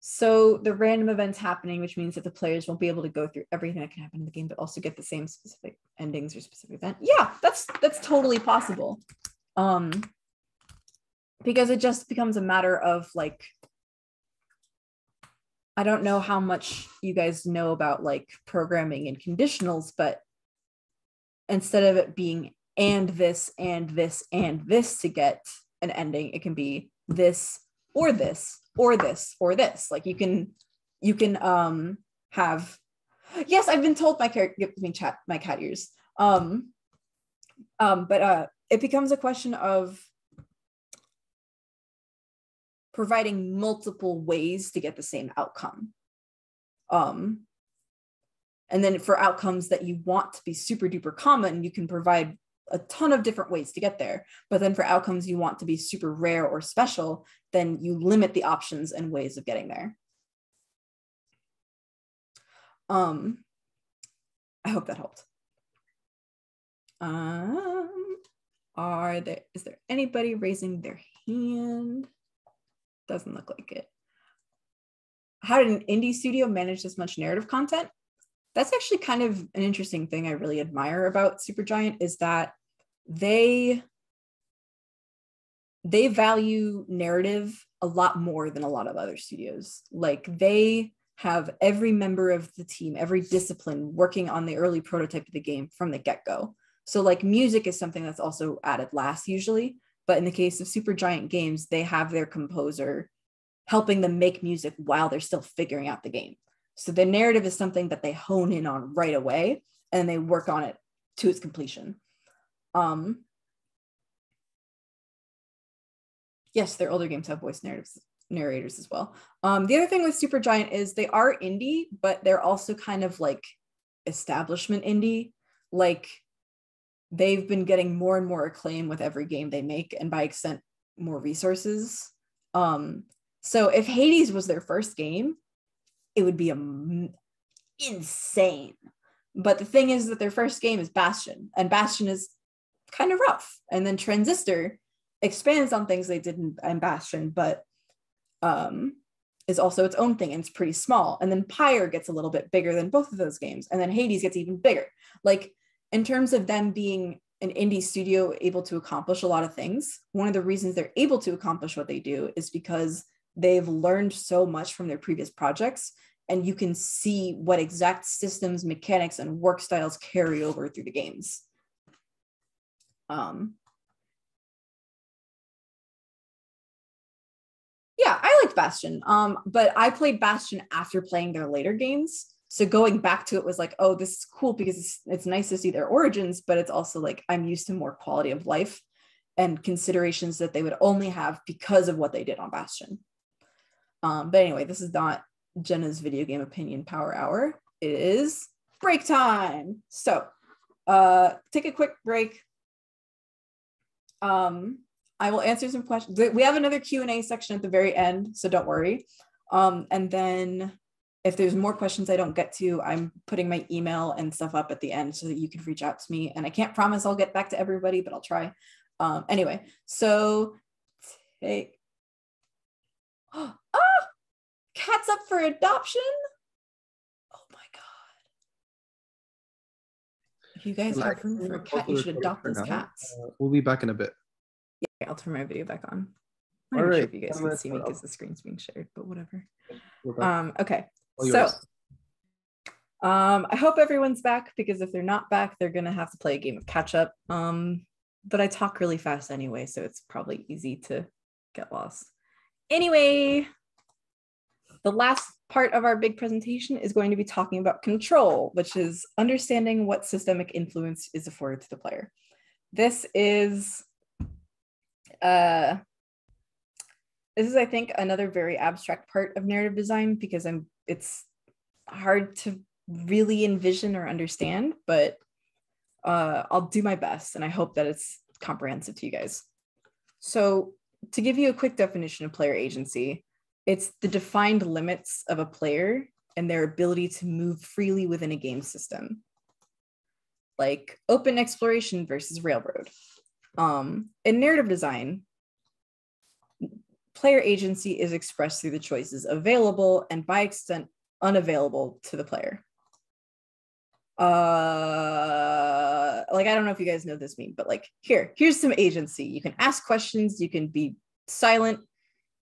So the random events happening, which means that the players won't be able to go through everything that can happen in the game, but also get the same specific endings or specific event. Yeah, that's totally possible. Because it just becomes a matter of like, I don't know how much you guys know about like programming and conditionals, but instead of it being and this, and this, and this to get an ending, it can be this, or this, or this, or this. Like you can have, yes, I've been told my character, give me chat, my cat ears. But it becomes a question of providing multiple ways to get the same outcome. And then for outcomes that you want to be super duper common, you can provide a ton of different ways to get there. But then for outcomes you want to be super rare or special, then you limit the options and ways of getting there. I hope that helped. Is there anybody raising their hand? Doesn't look like it. How did an indie studio manage this much narrative content? That's actually kind of an interesting thing I really admire about Supergiant is that they value narrative a lot more than a lot of other studios. Like they have every member of the team, every discipline working on the early prototype of the game from the get-go. So like music is something that's also added last usually. But in the case of Supergiant Games, they have their composer helping them make music while they're still figuring out the game. So the narrative is something that they hone in on right away and they work on it to its completion. Yes, their older games have voice narrators as well. The other thing with Supergiant is they are indie, but they're also kind of like establishment indie. Like they've been getting more and more acclaim with every game they make and by extent, more resources. So if Hades was their first game, it would be insane. But the thing is that their first game is Bastion, and Bastion is kind of rough. And then Transistor expands on things they did in Bastion, but is also its own thing, and it's pretty small. And then Pyre gets a little bit bigger than both of those games, and then Hades gets even bigger. Like, in terms of them being an indie studio able to accomplish a lot of things, one of the reasons they're able to accomplish what they do is because they've learned so much from their previous projects, and you can see what exact systems, mechanics, and work styles carry over through the games. Yeah, I liked Bastion, but I played Bastion after playing their later games. So going back to it was like, oh, this is cool because it's nice to see their origins, but it's also like, I'm used to more quality of life and considerations that they would only have because of what they did on Bastion. But anyway, this is not Jenna's video game opinion power hour. It is break time. So take a quick break. I will answer some questions. We have another Q&A section at the very end, so don't worry. And then if there's more questions I don't get to, I'm putting my email and stuff up at the end so that you can reach out to me. And I can't promise I'll get back to everybody, but I'll try. Anyway, so take, oh, ah, cat's up for adoption. Oh my God. If you guys have room for a cat, you should adopt those cats. We'll be back in a bit. Yeah, I'll turn my video back on. I'm not sure if you guys can see me because the screen's being shared, but whatever. Okay. So, I hope everyone's back because if they're not back, they're going to have to play a game of catch up. But I talk really fast anyway, so it's probably easy to get lost. Anyway, the last part of our big presentation is going to be talking about control, which is understanding what systemic influence is afforded to the player. This is This is, I think, another very abstract part of narrative design because it's hard to really envision or understand, but I'll do my best and I hope that it's comprehensive to you guys. So to give you a quick definition of player agency, it's the defined limits of a player and their ability to move freely within a game system, like open exploration versus railroad. In narrative design, player agency is expressed through the choices available and by extent unavailable to the player. I don't know if you guys know this meme, but like here's some agency. You can ask questions, you can be silent,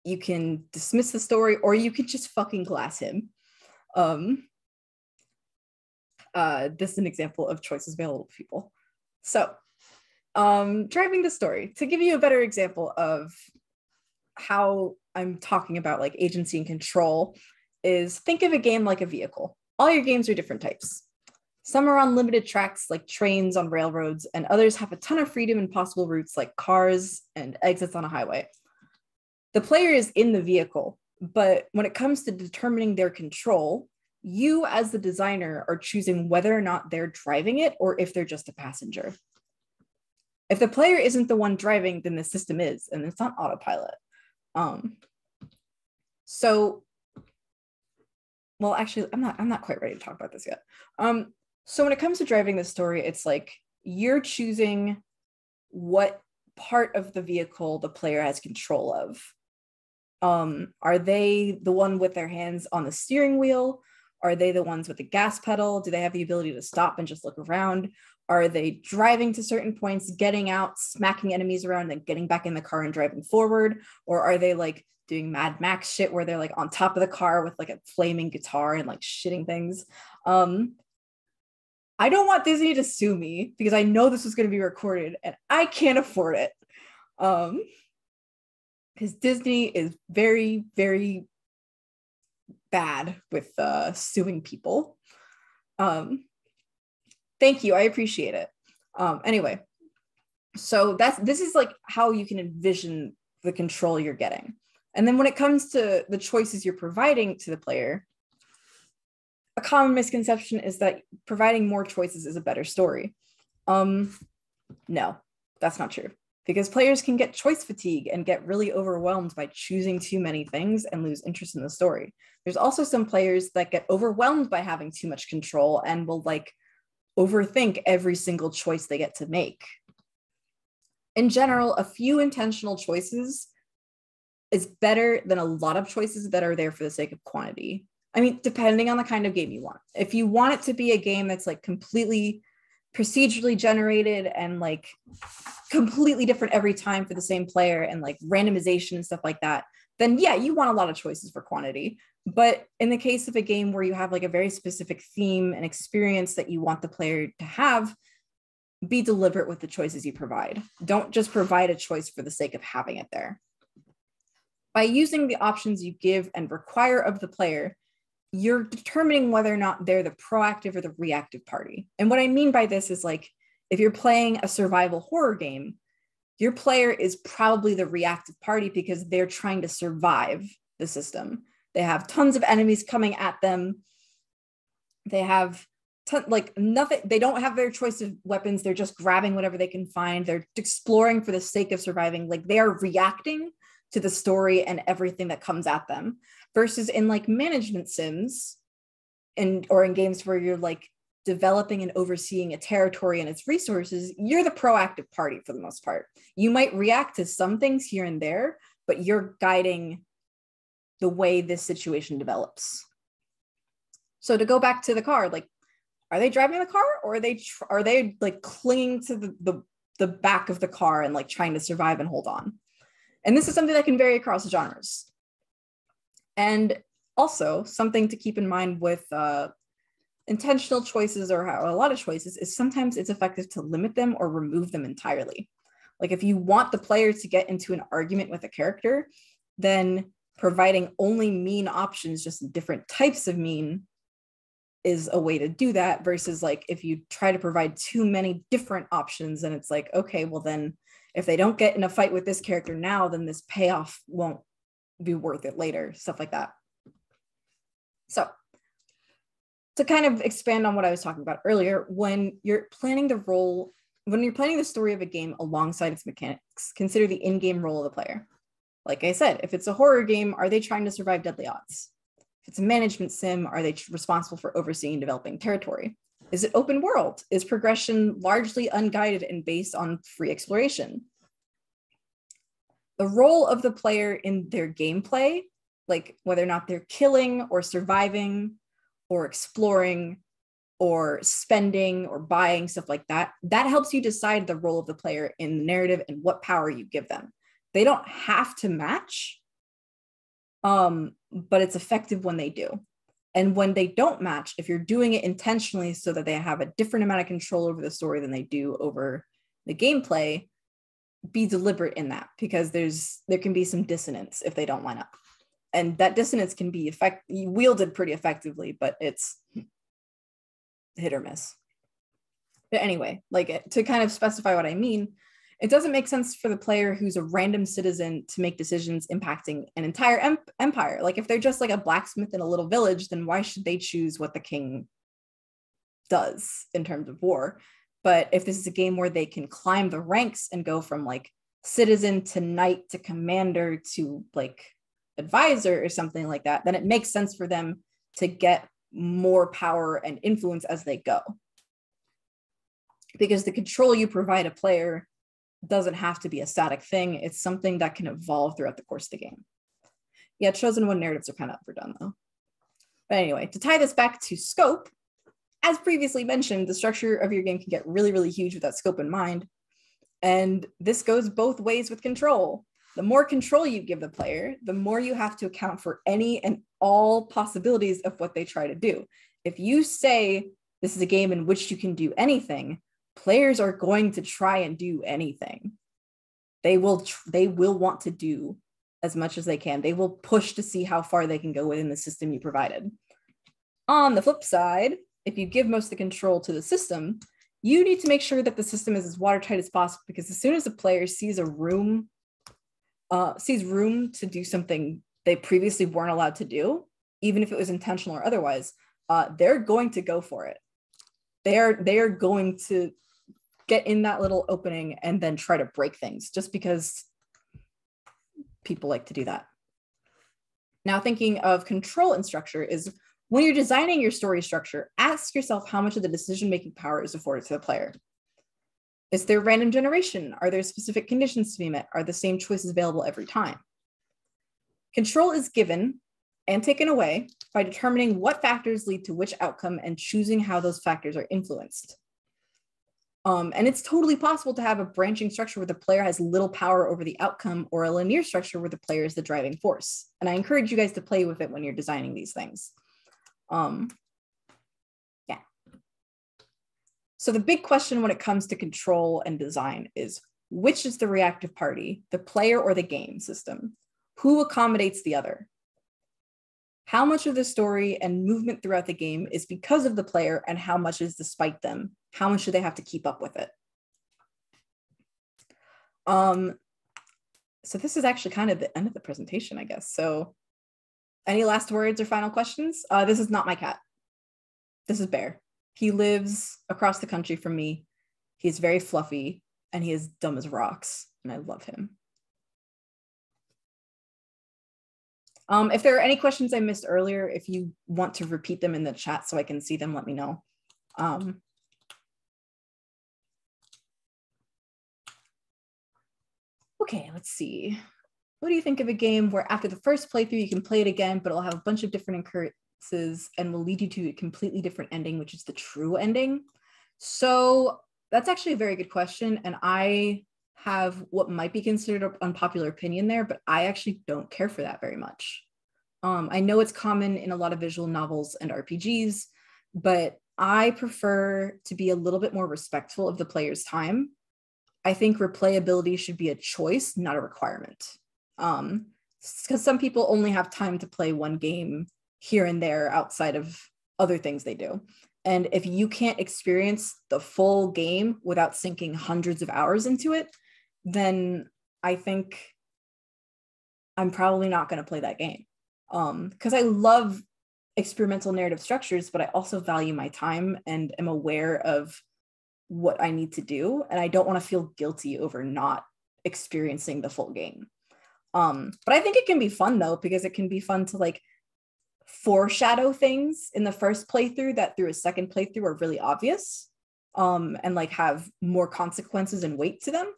you can dismiss the story, or you could just fucking glass him. This is an example of choices available to people. So driving the story, to give you a better example of how I'm talking about like agency and control, is think of a game like a vehicle. All your games are different types. Some are on limited tracks like trains on railroads, and others have a ton of freedom and possible routes like cars and exits on a highway. The player is in the vehicle, but when it comes to determining their control, you as the designer are choosing whether or not they're driving it or if they're just a passenger. If the player isn't the one driving, then the system is, and it's not autopilot. I'm not quite ready to talk about this yet. So when it comes to driving the story, it's like you're choosing what part of the vehicle the player has control of. Are they the one with their hands on the steering wheel? Are they the ones with the gas pedal? Do they have the ability to stop and just look around? Are they driving to certain points, getting out, smacking enemies around, then getting back in the car and driving forward? Or are they like doing Mad Max shit where they're like on top of the car with like a flaming guitar and like shitting things? I don't want Disney to sue me because I know this is going to be recorded and I can't afford it. Because Disney is very, very bad with suing people. Thank you, I appreciate it. Anyway, so this is like how you can envision the control you're getting. And then when it comes to the choices you're providing to the player, a common misconception is that providing more choices is a better story. No, that's not true, because players can get choice fatigue and get really overwhelmed by choosing too many things and lose interest in the story. There's also some players that get overwhelmed by having too much control and will like overthink every single choice they get to make. In general, a few intentional choices is better than a lot of choices that are there for the sake of quantity. I mean, depending on the kind of game you want. If you want it to be a game that's like completely procedurally generated and like completely different every time for the same player and like randomization and stuff like that, then yeah, you want a lot of choices for quantity. But in the case of a game where you have like a very specific theme and experience that you want the player to have, be deliberate with the choices you provide. Don't just provide a choice for the sake of having it there. By using the options you give and require of the player, you're determining whether or not they're the proactive or the reactive party. And what I mean by this is like, if you're playing a survival horror game, your player is probably the reactive party because they're trying to survive the system. They have tons of enemies coming at them. They have nothing. They don't have their choice of weapons. They're just grabbing whatever they can find. They're exploring for the sake of surviving. Like, they are reacting to the story and everything that comes at them. Versus in like management sims or in games where you're like developing and overseeing a territory and its resources, you're the proactive party for the most part. You might react to some things here and there, but you're guiding the way this situation develops. So to go back to the car, like, are they driving the car or are they like clinging to the back of the car and like trying to survive and hold on? And this is something that can vary across genres. And also something to keep in mind with intentional choices or a lot of choices is sometimes it's effective to limit them or remove them entirely. Like, if you want the player to get into an argument with a character, then providing only mean options, just different types of mean, is a way to do that, versus like if you try to provide too many different options and it's like, okay, well then if they don't get in a fight with this character now, then this payoff won't be worth it later, stuff like that. So to kind of expand on what I was talking about earlier, when you're planning the role, when you're planning the story of a game alongside its mechanics, consider the in-game role of the player. Like I said, if it's a horror game, are they trying to survive deadly odds? If it's a management sim, are they responsible for overseeing developing territory? Is it open world? Is progression largely unguided and based on free exploration? The role of the player in their gameplay, like whether or not they're killing or surviving or exploring or spending or buying, stuff like that, that helps you decide the role of the player in the narrative and what power you give them. They don't have to match, but it's effective when they do. And when they don't match, if you're doing it intentionally so that they have a different amount of control over the story than they do over the gameplay, be deliberate in that, because there can be some dissonance if they don't line up. And that dissonance can be wielded pretty effectively, but it's hit or miss. But anyway, like to kind of specify what I mean, it doesn't make sense for the player who's a random citizen to make decisions impacting an entire empire. Like if they're just like a blacksmith in a little village, then why should they choose what the king does in terms of war? But if this is a game where they can climb the ranks and go from like citizen to knight to commander to like advisor or something like that, then it makes sense for them to get more power and influence as they go. Because the control you provide a player doesn't have to be a static thing. It's something that can evolve throughout the course of the game. Yeah, chosen one narratives are kind of overdone though. But anyway, to tie this back to scope, as previously mentioned, the structure of your game can get really, really huge with that scope in mind. And this goes both ways with control. The more control you give the player, the more you have to account for any and all possibilities of what they try to do. If you say this is a game in which you can do anything, players are going to try and do anything. They will want to do as much as they can. They will push to see how far they can go within the system you provided. On the flip side, if you give most of the control to the system, you need to make sure that the system is as watertight as possible, because as soon as a player sees room to do something they previously weren't allowed to do, even if it was intentional or otherwise, they're going to go for it. They are going to get in that little opening and then try to break things, just because people like to do that. Now, thinking of control and structure is, when you're designing your story structure, ask yourself how much of the decision-making power is afforded to the player. Is there random generation? Are there specific conditions to be met? Are the same choices available every time? Control is given and taken away by determining what factors lead to which outcome and choosing how those factors are influenced. And it's totally possible to have a branching structure where the player has little power over the outcome, or a linear structure where the player is the driving force. And I encourage you guys to play with it when you're designing these things. Yeah. So the big question when it comes to control and design is, which is the reactive party, the player or the game system? Who accommodates the other? How much of the story and movement throughout the game is because of the player, and how much is despite them? How much do they have to keep up with it? So this is actually kind of the end of the presentation, I guess. So any last words or final questions? This is not my cat. This is Bear. He lives across the country from me. He's very fluffy and he is dumb as rocks, and I love him. If there are any questions I missed earlier, if you want to repeat them in the chat so I can see them, let me know. Okay, let's see. What do you think of a game where after the first playthrough, you can play it again, but it'll have a bunch of different occurrences and will lead you to a completely different ending, which is the true ending? So that's actually a very good question. And I have what might be considered an unpopular opinion there, but I actually don't care for that very much. I know it's common in a lot of visual novels and RPGs, but I prefer to be a little bit more respectful of the player's time. I think replayability should be a choice, not a requirement. Because some people only have time to play one game here and there outside of other things they do. And if you can't experience the full game without sinking hundreds of hours into it, then I think I'm probably not going to play that game. Because I love experimental narrative structures, but I also value my time and am aware of what I need to do. And I don't want to feel guilty over not experiencing the full game. But I think it can be fun though, because it can be fun to like foreshadow things in the first playthrough that through a second playthrough are really obvious, and like have more consequences and weight to them.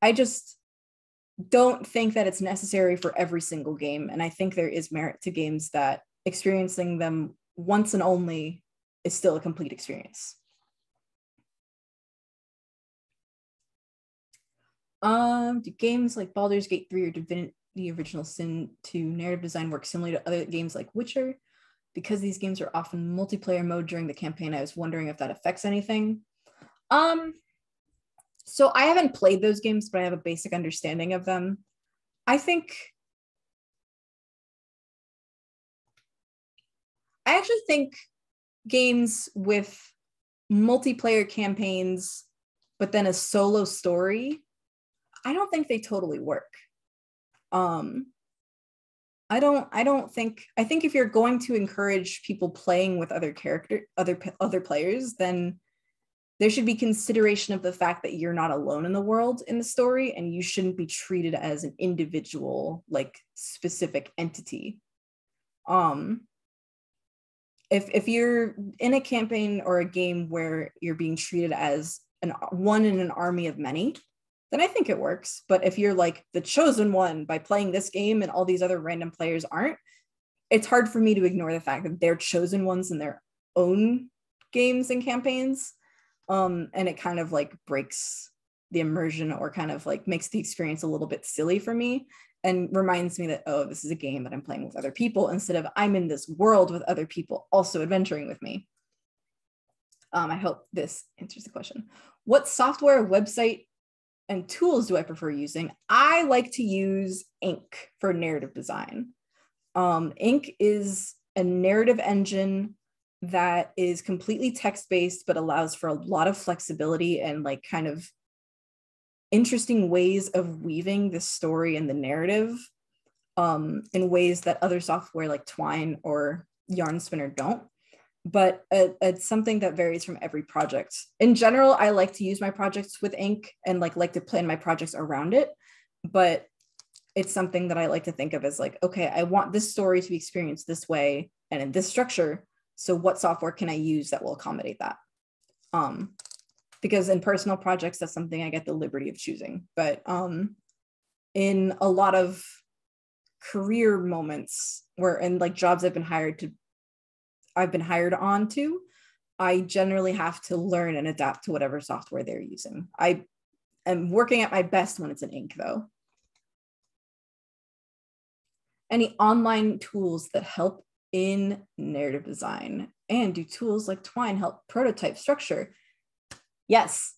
I just don't think that it's necessary for every single game. And I think there is merit to games that experiencing them once and only is still a complete experience. Do games like Baldur's Gate 3 or Divinity The Original Sin 2 narrative design work similar to other games like Witcher? Because these games are often multiplayer mode during the campaign, I was wondering if that affects anything. So I haven't played those games, but I have a basic understanding of them. I think, I actually think games with multiplayer campaigns, but then a solo story, I don't think they totally work. I think if you're going to encourage people playing with other players, then there should be consideration of the fact that you're not alone in the world in the story, and you shouldn't be treated as an individual, like specific entity. If you're in a campaign or a game where you're being treated as one in an army of many, then I think it works. But if you're like the chosen one by playing this game and all these other random players aren't, it's hard for me to ignore the fact that they're chosen ones in their own games and campaigns. And it kind of like breaks the immersion, or kind of like makes the experience a little bit silly for me, and reminds me that, oh, this is a game that I'm playing with other people, instead of I'm in this world with other people also adventuring with me. I hope this answers the question. What software, website, and tools do I prefer using? I like to use Ink for narrative design. Ink is a narrative engine that is completely text-based, but allows for a lot of flexibility and like kind of interesting ways of weaving the story and the narrative in ways that other software like Twine or Yarn Spinner don't. But it's something that varies from every project. In general, I like to use my projects with Ink and like to plan my projects around it. But it's something that I like to think of as like, okay, I want this story to be experienced this way and in this structure. So what software can I use that will accommodate that? Because in personal projects, that's something I get the liberty of choosing. But in a lot of career moments where in like jobs I've been hired on to, I generally have to learn and adapt to whatever software they're using. I am working at my best when it's in Ink though. Any online tools that help in narrative design? And do tools like Twine help prototype structure? Yes.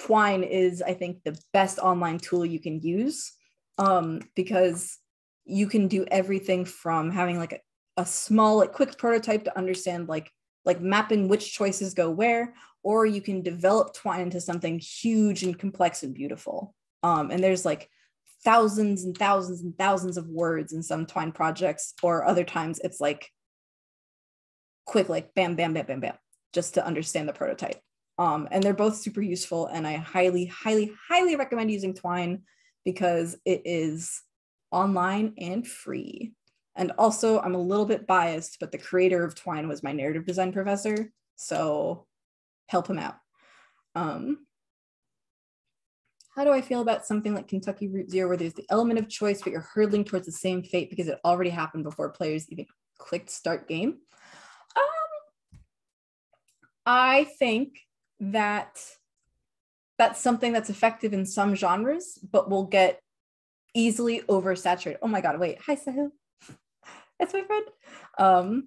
Twine is, I think, the best online tool you can use because you can do everything from having like a small, like, quick prototype to understand like mapping which choices go where, or you can develop Twine into something huge and complex and beautiful. And there's like thousands and thousands and thousands of words in some Twine projects, or other times it's like quick, like bam, bam, bam, bam, bam, just to understand the prototype. And they're both super useful, and I highly, highly, highly recommend using Twine because it is online and free. And also, I'm a little bit biased, but the creator of Twine was my narrative design professor, so help him out. How do I feel about something like Kentucky Route Zero, where there's the element of choice, but you're hurtling towards the same fate because it already happened before players even clicked start game? I think that that's something that's effective in some genres, but will get easily oversaturated. Oh my God, wait, hi Sahil. That's my friend.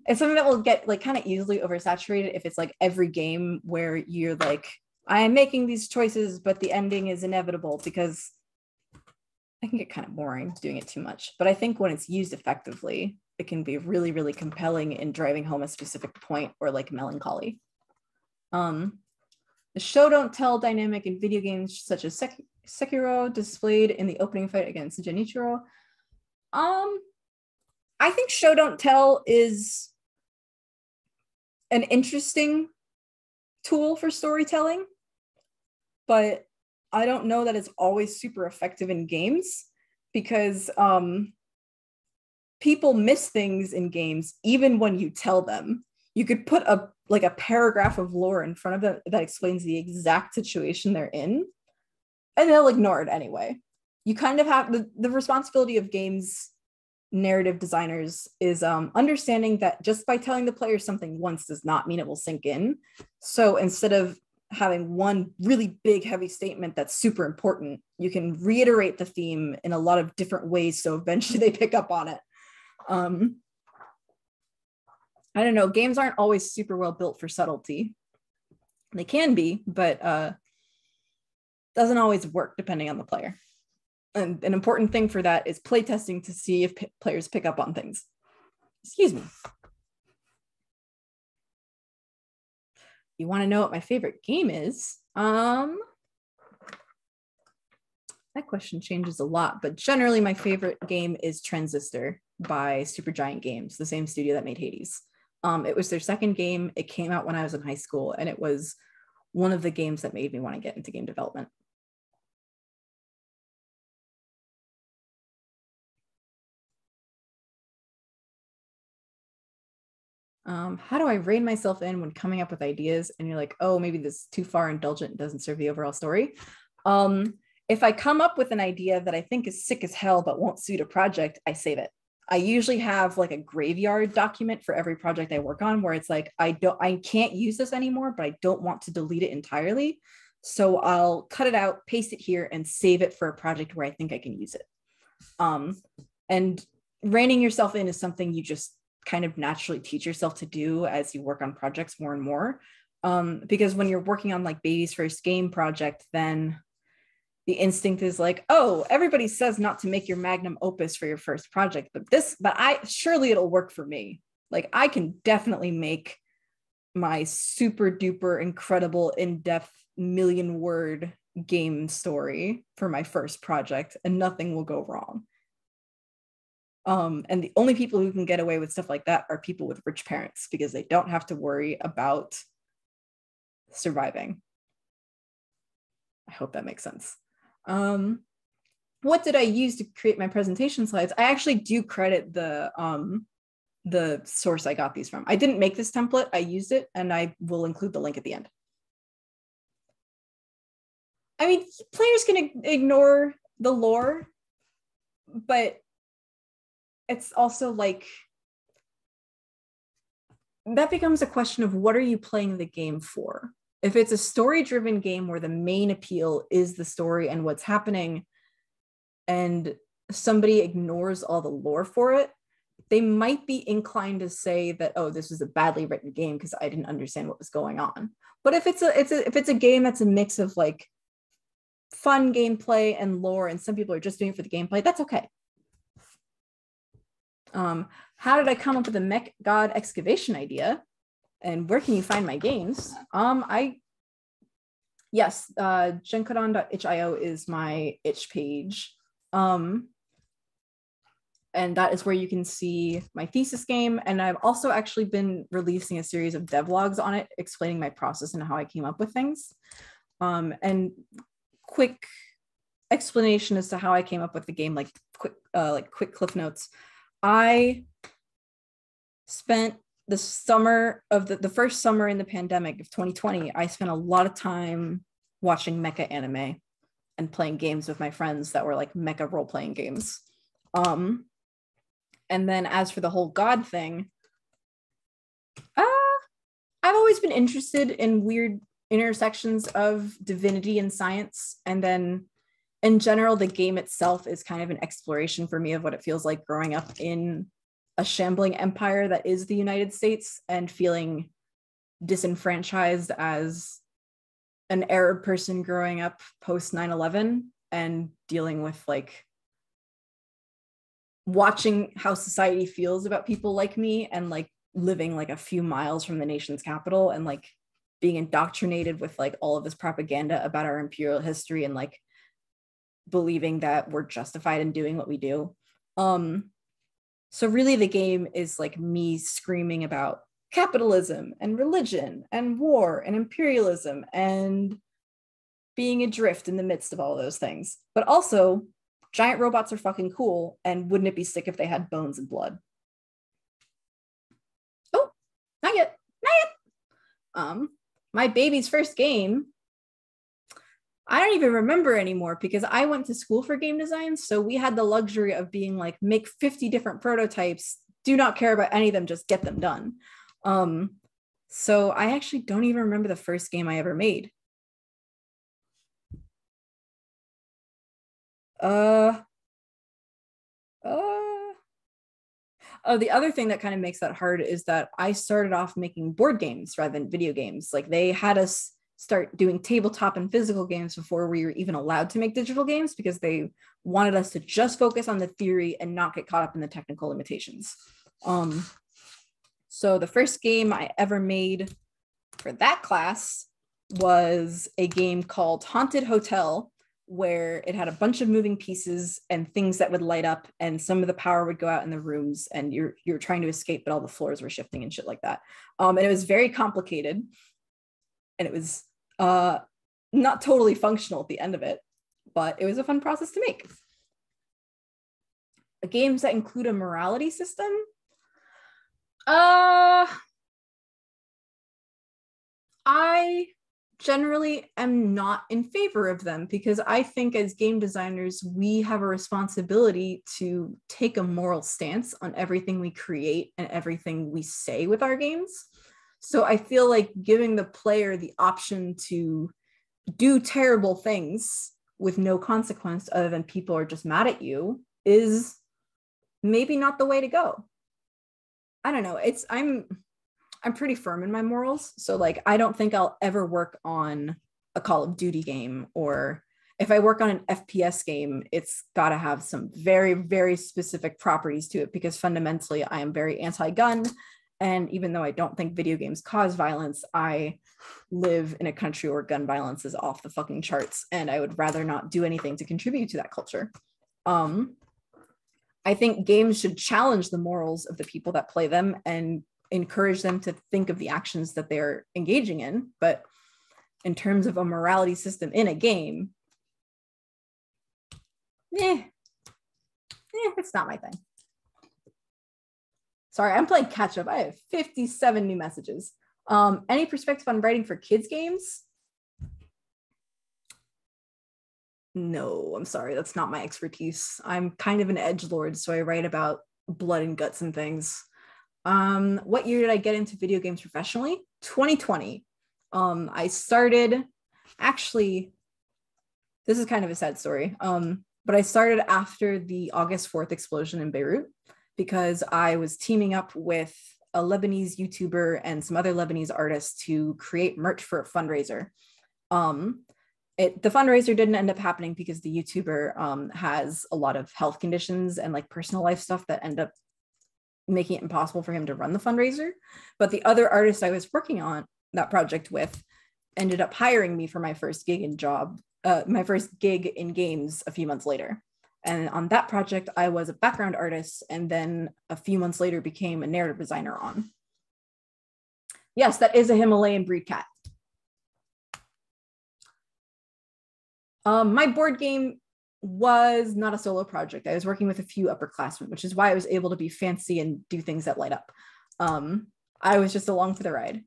It's something that will get like kind of easily oversaturated if it's like every game where you're like, I am making these choices, but the ending is inevitable, because I can get kind of boring doing it too much. But I think when it's used effectively, it can be really, really compelling in driving home a specific point or like melancholy. The show don't tell dynamic in video games such as Sekiro displayed in the opening fight against Genichiro. I think Show Don't Tell is an interesting tool for storytelling, but I don't know that it's always super effective in games, because people miss things in games even when you tell them. You could put a paragraph of lore in front of them that explains the exact situation they're in, and they'll ignore it anyway. You kind of have the responsibility of games narrative designers is understanding that just by telling the player something once does not mean it will sink in. So instead of having one really big heavy statement that's super important, you can reiterate the theme in a lot of different ways, so eventually they pick up on it. I don't know, games aren't always super well built for subtlety. They can be, but doesn't always work depending on the player. And an important thing for that is playtesting to see if players pick up on things. Excuse me. You want to know what my favorite game is? That question changes a lot, but generally my favorite game is Transistor by Supergiant Games, the same studio that made Hades. It was their second game. It came out when I was in high school, and it was one of the games that made me want to get into game development. How do I rein myself in when coming up with ideas and you're like, oh, maybe this is too far indulgent and doesn't serve the overall story? If I come up with an idea that I think is sick as hell but won't suit a project, I save it. I usually have like a graveyard document for every project I work on where it's like, I can't use this anymore, but I don't want to delete it entirely. So I'll cut it out, paste it here, and save it for a project where I think I can use it. And reining yourself in is something you just kind of naturally teach yourself to do as you work on projects more and more. Because when you're working on like baby's first game project, then the instinct is like, oh, everybody says not to make your magnum opus for your first project, but surely it'll work for me. Like I can definitely make my super duper incredible in-depth 1,000,000-word game story for my first project and nothing will go wrong. And the only people who can get away with stuff like that are people with rich parents, because they don't have to worry about surviving. I hope that makes sense. What did I use to create my presentation slides? I actually do credit the source I got these from. I didn't make this template, I used it, and I will include the link at the end. I mean, players can ignore the lore, but it's also like, that becomes a question of what are you playing the game for? If it's a story-driven game where the main appeal is the story and what's happening, and somebody ignores all the lore for it, they might be inclined to say that, oh, this was a badly written game because I didn't understand what was going on. But if it's a game that's a mix of like fun gameplay and lore, and some people are just doing it for the gameplay, that's okay. How did I come up with the mech god excavation idea? And where can you find my games? Jenkodon.itch.io is my itch page. And that is where you can see my thesis game. And I've also actually been releasing a series of devlogs on it, explaining my process and how I came up with things. And quick explanation as to how I came up with the game, like quick cliff notes. I spent the summer of the first summer in the pandemic of 2020, I spent a lot of time watching mecha anime and playing games with my friends that were like mecha role-playing games. And then as for the whole god thing, I've always been interested in weird intersections of divinity and science, and then in general, the game itself is kind of an exploration for me of what it feels like growing up in a shambling empire that is the United States and feeling disenfranchised as an Arab person growing up post 9/11 and dealing with like watching how society feels about people like me and like living like a few miles from the nation's capital and like being indoctrinated with like all of this propaganda about our imperial history and like believing that we're justified in doing what we do. So really the game is like me screaming about capitalism and religion and war and imperialism and being adrift in the midst of all those things. But also, giant robots are fucking cool, and wouldn't it be sick if they had bones and blood? Oh, not yet, not yet. My baby's first game, I don't even remember anymore because I went to school for game design, so we had the luxury of being like, make 50 different prototypes, do not care about any of them, just get them done. So I actually don't even remember the first game I ever made. Oh, the other thing that kind of makes that hard is that I started off making board games rather than video games. Like, they had us start doing tabletop and physical games before we were even allowed to make digital games because they wanted us to just focus on the theory and not get caught up in the technical limitations. So the first game I ever made for that class was a game called Haunted Hotel, where it had a bunch of moving pieces and things that would light up, and some of the power would go out in the rooms, and you're trying to escape, but all the floors were shifting and shit like that. And it was very complicated, and it was not totally functional at the end of it, but it was a fun process to make. Games that include a morality system? I generally am not in favor of them because I think as game designers, we have a responsibility to take a moral stance on everything we create and everything we say with our games. So I feel like giving the player the option to do terrible things with no consequence other than people are just mad at you is maybe not the way to go. I don't know. I'm pretty firm in my morals. So like, I don't think I'll ever work on a Call of Duty game, or if I work on an FPS game, it's gotta have some very, very specific properties to it because fundamentally I am very anti-gun. And even though I don't think video games cause violence, I live in a country where gun violence is off the fucking charts, and I would rather not do anything to contribute to that culture. I think games should challenge the morals of the people that play them and encourage them to think of the actions that they're engaging in. But in terms of a morality system in a game, it's not my thing. Sorry, I'm playing catch up. I have 57 new messages. Any perspective on writing for kids' games? No, I'm sorry. That's not my expertise. I'm kind of an edgelord, so I write about blood and guts and things. What year did I get into video games professionally? 2020. I started, actually, this is kind of a sad story, but I started after the August 4th explosion in Beirut, because I was teaming up with a Lebanese YouTuber and some other Lebanese artists to create merch for a fundraiser. The fundraiser didn't end up happening because the YouTuber has a lot of health conditions and like personal life stuff that end up making it impossible for him to run the fundraiser. But the other artist I was working on that project with ended up hiring me for my first gig in games a few months later. And on that project, I was a background artist, and then a few months later became a narrative designer on. Yes, that is a Himalayan breed cat. My board game was not a solo project. I was working with a few upperclassmen, which is why I was able to be fancy and do things that light up. I was just along for the ride.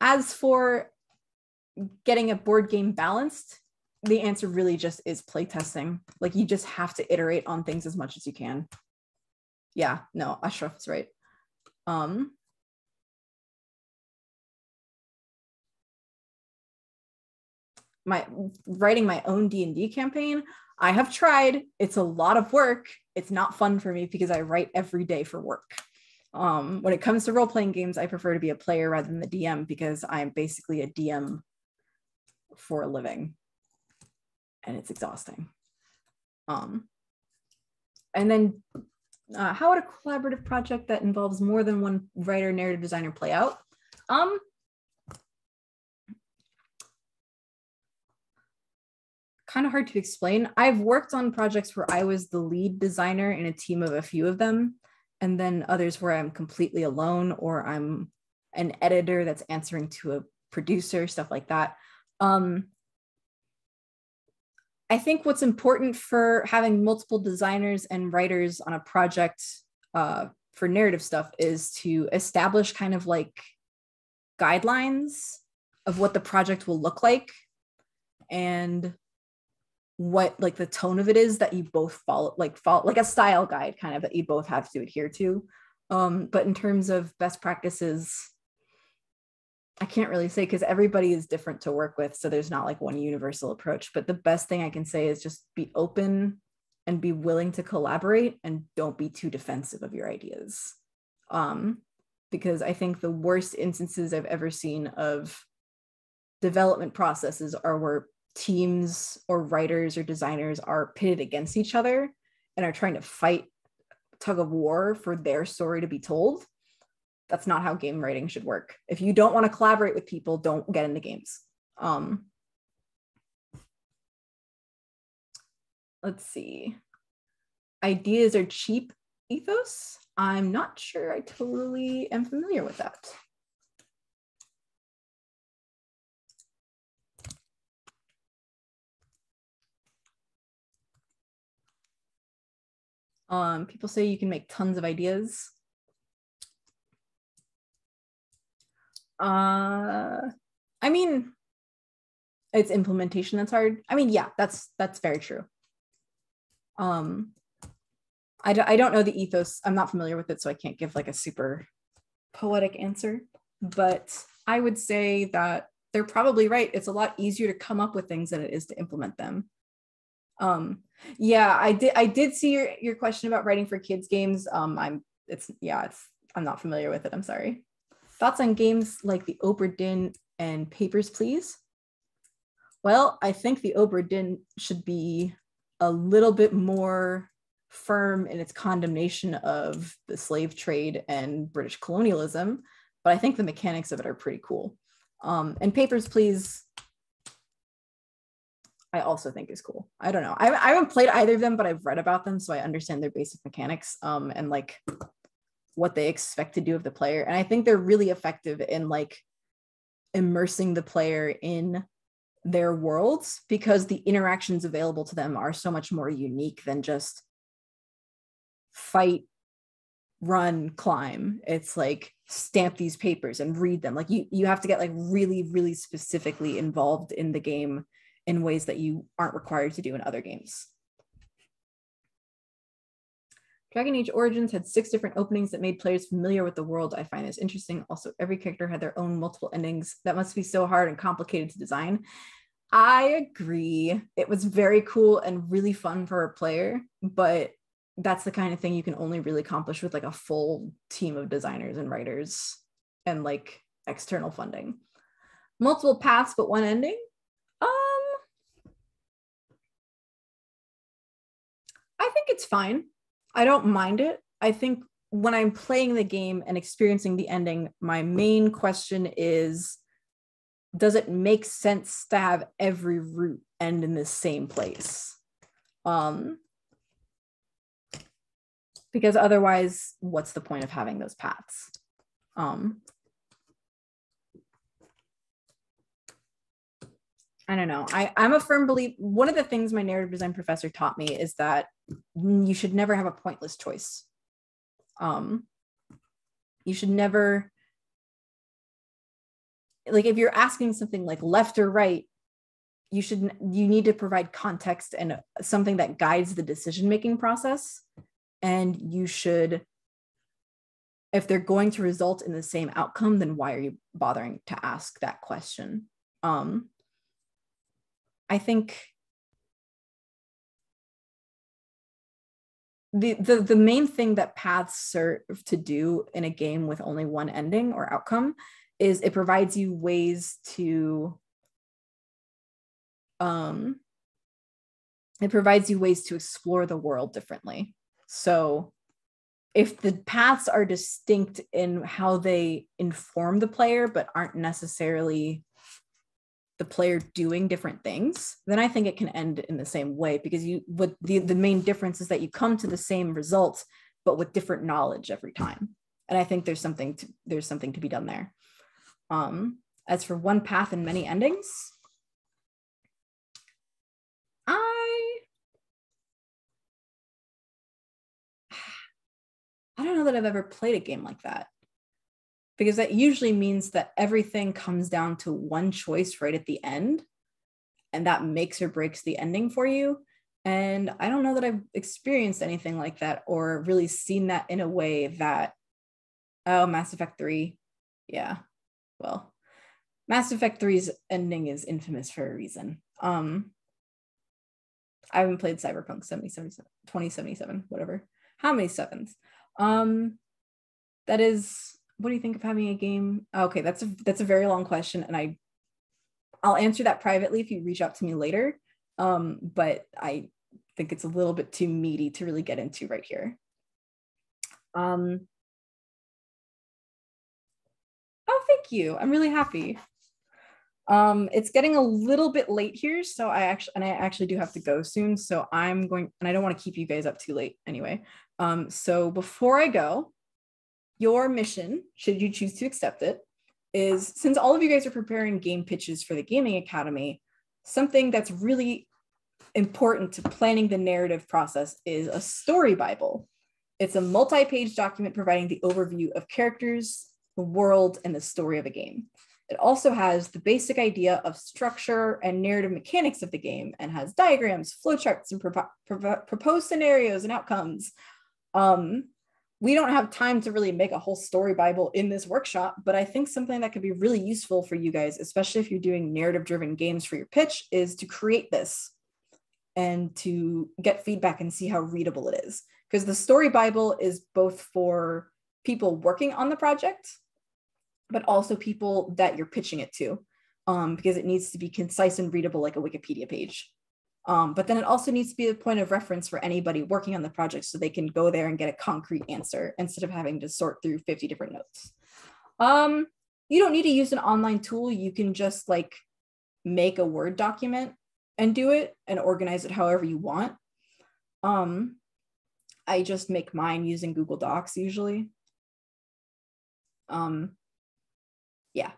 As for getting a board game balanced, the answer really just is playtesting. Like, you just have to iterate on things as much as you can. Yeah, no, Ashraf is right. My writing my own D&D campaign, I have tried. It's a lot of work. It's not fun for me because I write every day for work. When it comes to role-playing games, I prefer to be a player rather than the DM because I'm basically a DM for a living. And it's exhausting. And then how would a collaborative project that involves more than one writer, narrative designer play out? kind of hard to explain. I've worked on projects where I was the lead designer in a team of a few of them, and then others where I'm completely alone or I'm an editor that's answering to a producer, stuff like that. I think what's important for having multiple designers and writers on a project for narrative stuff is to establish kind of like guidelines of what the project will look like and what like the tone of it is that you both follow, like a style guide kind of that you both have to adhere to. But in terms of best practices, I can't really say because everybody is different to work with. So there's not like one universal approach, but the best thing I can say is just be open and be willing to collaborate and don't be too defensive of your ideas. Because I think the worst instances I've ever seen of development processes are where teams or writers or designers are pitted against each other and are trying to fight tug of war for their story to be told. That's not how game writing should work. If you don't want to collaborate with people, don't get into games. Let's see. Ideas are cheap ethos. I'm not sure I totally am familiar with that. People say you can make tons of ideas. I mean, it's implementation that's hard. I mean, yeah, that's very true. I don't know the ethos. I'm not familiar with it, so I can't give like a super poetic answer, but I would say that they're probably right. It's a lot easier to come up with things than it is to implement them. Yeah, I did see your question about writing for kids games. I'm not familiar with it. I'm sorry. Thoughts on games like the Obra Dinn and Papers, Please? Well, I think the Obra Dinn should be a little bit more firm in its condemnation of the slave trade and British colonialism, but I think the mechanics of it are pretty cool. And Papers, Please, I also think is cool. I don't know. I haven't played either of them, but I've read about them, so I understand their basic mechanics and like what they expect to do of the player. And I think they're really effective in like immersing the player in their worlds because the interactions available to them are so much more unique than just fight, run, climb. It's like stamp these papers and read them. Like you have to get like really, really specifically involved in the game in ways that you aren't required to do in other games. Dragon Age Origins had 6 different openings that made players familiar with the world. I find this interesting. Also, every character had their own multiple endings. That must be so hard and complicated to design. I agree. It was very cool and really fun for a player, but that's the kind of thing you can only really accomplish with like a full team of designers and writers and like external funding. Multiple paths, but one ending? I think it's fine. I don't mind it. I think when I'm playing the game and experiencing the ending, my main question is, does it make sense to have every route end in the same place? Because otherwise, what's the point of having those paths? I don't know. I'm a firm believer. One of the things my narrative design professor taught me is that you should never have a pointless choice. You should never, like if you're asking something like left or right, you need to provide context and something that guides the decision-making process. And you should, if they're going to result in the same outcome, then why are you bothering to ask that question? I think the main thing that paths serve to do in a game with only one ending or outcome is it provides you ways to explore the world differently. So if the paths are distinct in how they inform the player but aren't necessarily the player doing different things, then I think it can end in the same way, because you would, the main difference is that you come to the same results, but with different knowledge every time. And I think there's something to be done there. As for one path and many endings, I don't know that I've ever played a game like that, because that usually means that everything comes down to one choice right at the end, and that makes or breaks the ending for you. And I don't know that I've experienced anything like that or really seen that in a way that, oh, Mass Effect 3. Yeah, well, Mass Effect 3's ending is infamous for a reason. I haven't played Cyberpunk 2077, whatever. How many sevens? That is, what do you think of having a game? Okay, that's a very long question, and I'll answer that privately if you reach out to me later. But I think it's a little bit too meaty to really get into right here. Oh, thank you. I'm really happy. It's getting a little bit late here, so I actually do have to go soon, so I'm going, and I don't want to keep you guys up too late anyway. So before I go, your mission, should you choose to accept it, is, since all of you guys are preparing game pitches for the Gaming Academy, something that's really important to planning the narrative process is a story Bible. It's a multi-page document providing the overview of characters, the world, and the story of a game. It also has the basic idea of structure and narrative mechanics of the game, and has diagrams, flowcharts, and proposed scenarios and outcomes. We don't have time to really make a whole story Bible in this workshop, but I think something that could be really useful for you guys, especially if you're doing narrative-driven games for your pitch, is to create this and to get feedback and see how readable it is. Because the story Bible is both for people working on the project, but also people that you're pitching it to, because it needs to be concise and readable like a Wikipedia page. But then it also needs to be a point of reference for anybody working on the project, so they can go there and get a concrete answer instead of having to sort through 50 different notes. You don't need to use an online tool. You can just like make a Word document and do it and organize it however you want. I just make mine using Google Docs usually. Yeah,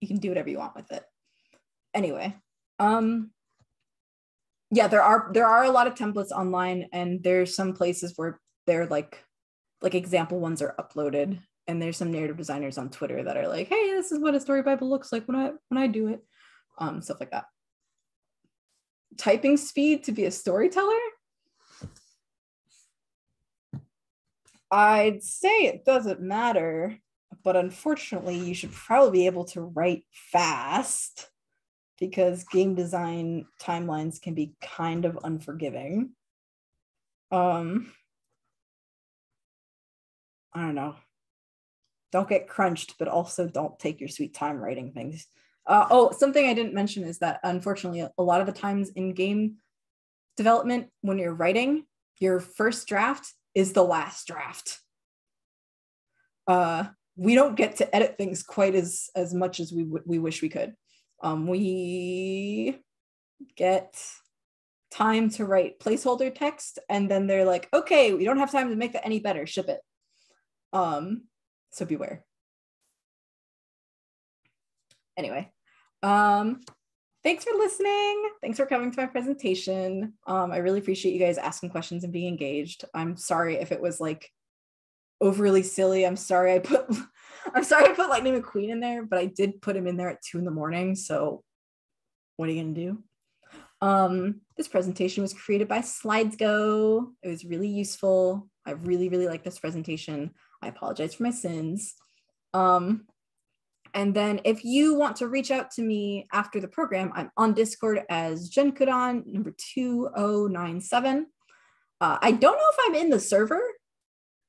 you can do whatever you want with it. Anyway, yeah, there are a lot of templates online, and there's some places where they're like example ones are uploaded, and there's some narrative designers on Twitter that are like, hey, this is what a story Bible looks like when I do it, stuff like that. Typing speed to be a storyteller? I'd say it doesn't matter. But unfortunately, you should probably be able to write fast, because game design timelines can be kind of unforgiving. I don't know. Don't get crunched, but also don't take your sweet time writing things. Oh, something I didn't mention is that unfortunately, a lot of the times in game development, when you're writing, your first draft is the last draft. We don't get to edit things quite as much as we wish we could. We get time to write placeholder text, and then they're like, okay, we don't have time to make that any better, ship it. So beware. Anyway, thanks for listening. Thanks for coming to my presentation. I really appreciate you guys asking questions and being engaged. I'm sorry if it was like overly silly. I'm sorry I put Lightning McQueen in there, but I did put him in there at 2 in the morning, so what are you gonna do? This presentation was created by SlidesGo. It was really useful. I really like this presentation. I apologize for my sins. And then if you want to reach out to me after the program, I'm on Discord as jenkodon, number 2097. I don't know if I'm in the server.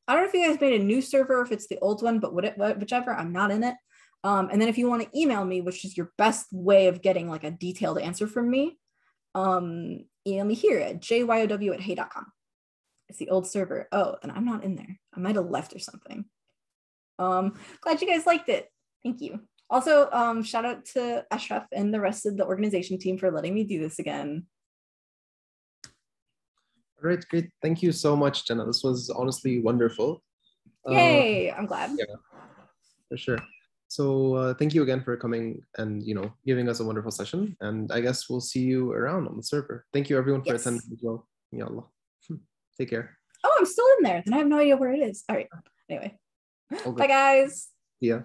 I don't know if you guys made a new server, if it's the old one, but whichever, I'm not in it. And then if you want to email me, which is your best way of getting like a detailed answer from me, email me here at jyow@hey.com. It's the old server. Oh, then I'm not in there. I might have left or something. Glad you guys liked it. Thank you. Also, shout out to Ashraf and the rest of the organization team for letting me do this again. All right, great. Thank you so much, Jenna. This was honestly wonderful. Yay, I'm glad. Yeah, for sure. So thank you again for coming and, you know, giving us a wonderful session. And I guess we'll see you around on the server. Thank you everyone for attending as well. Ya Allah. Take care. Oh, I'm still in there. Then I have no idea where it is. All right. Anyway. Bye, guys. Yeah.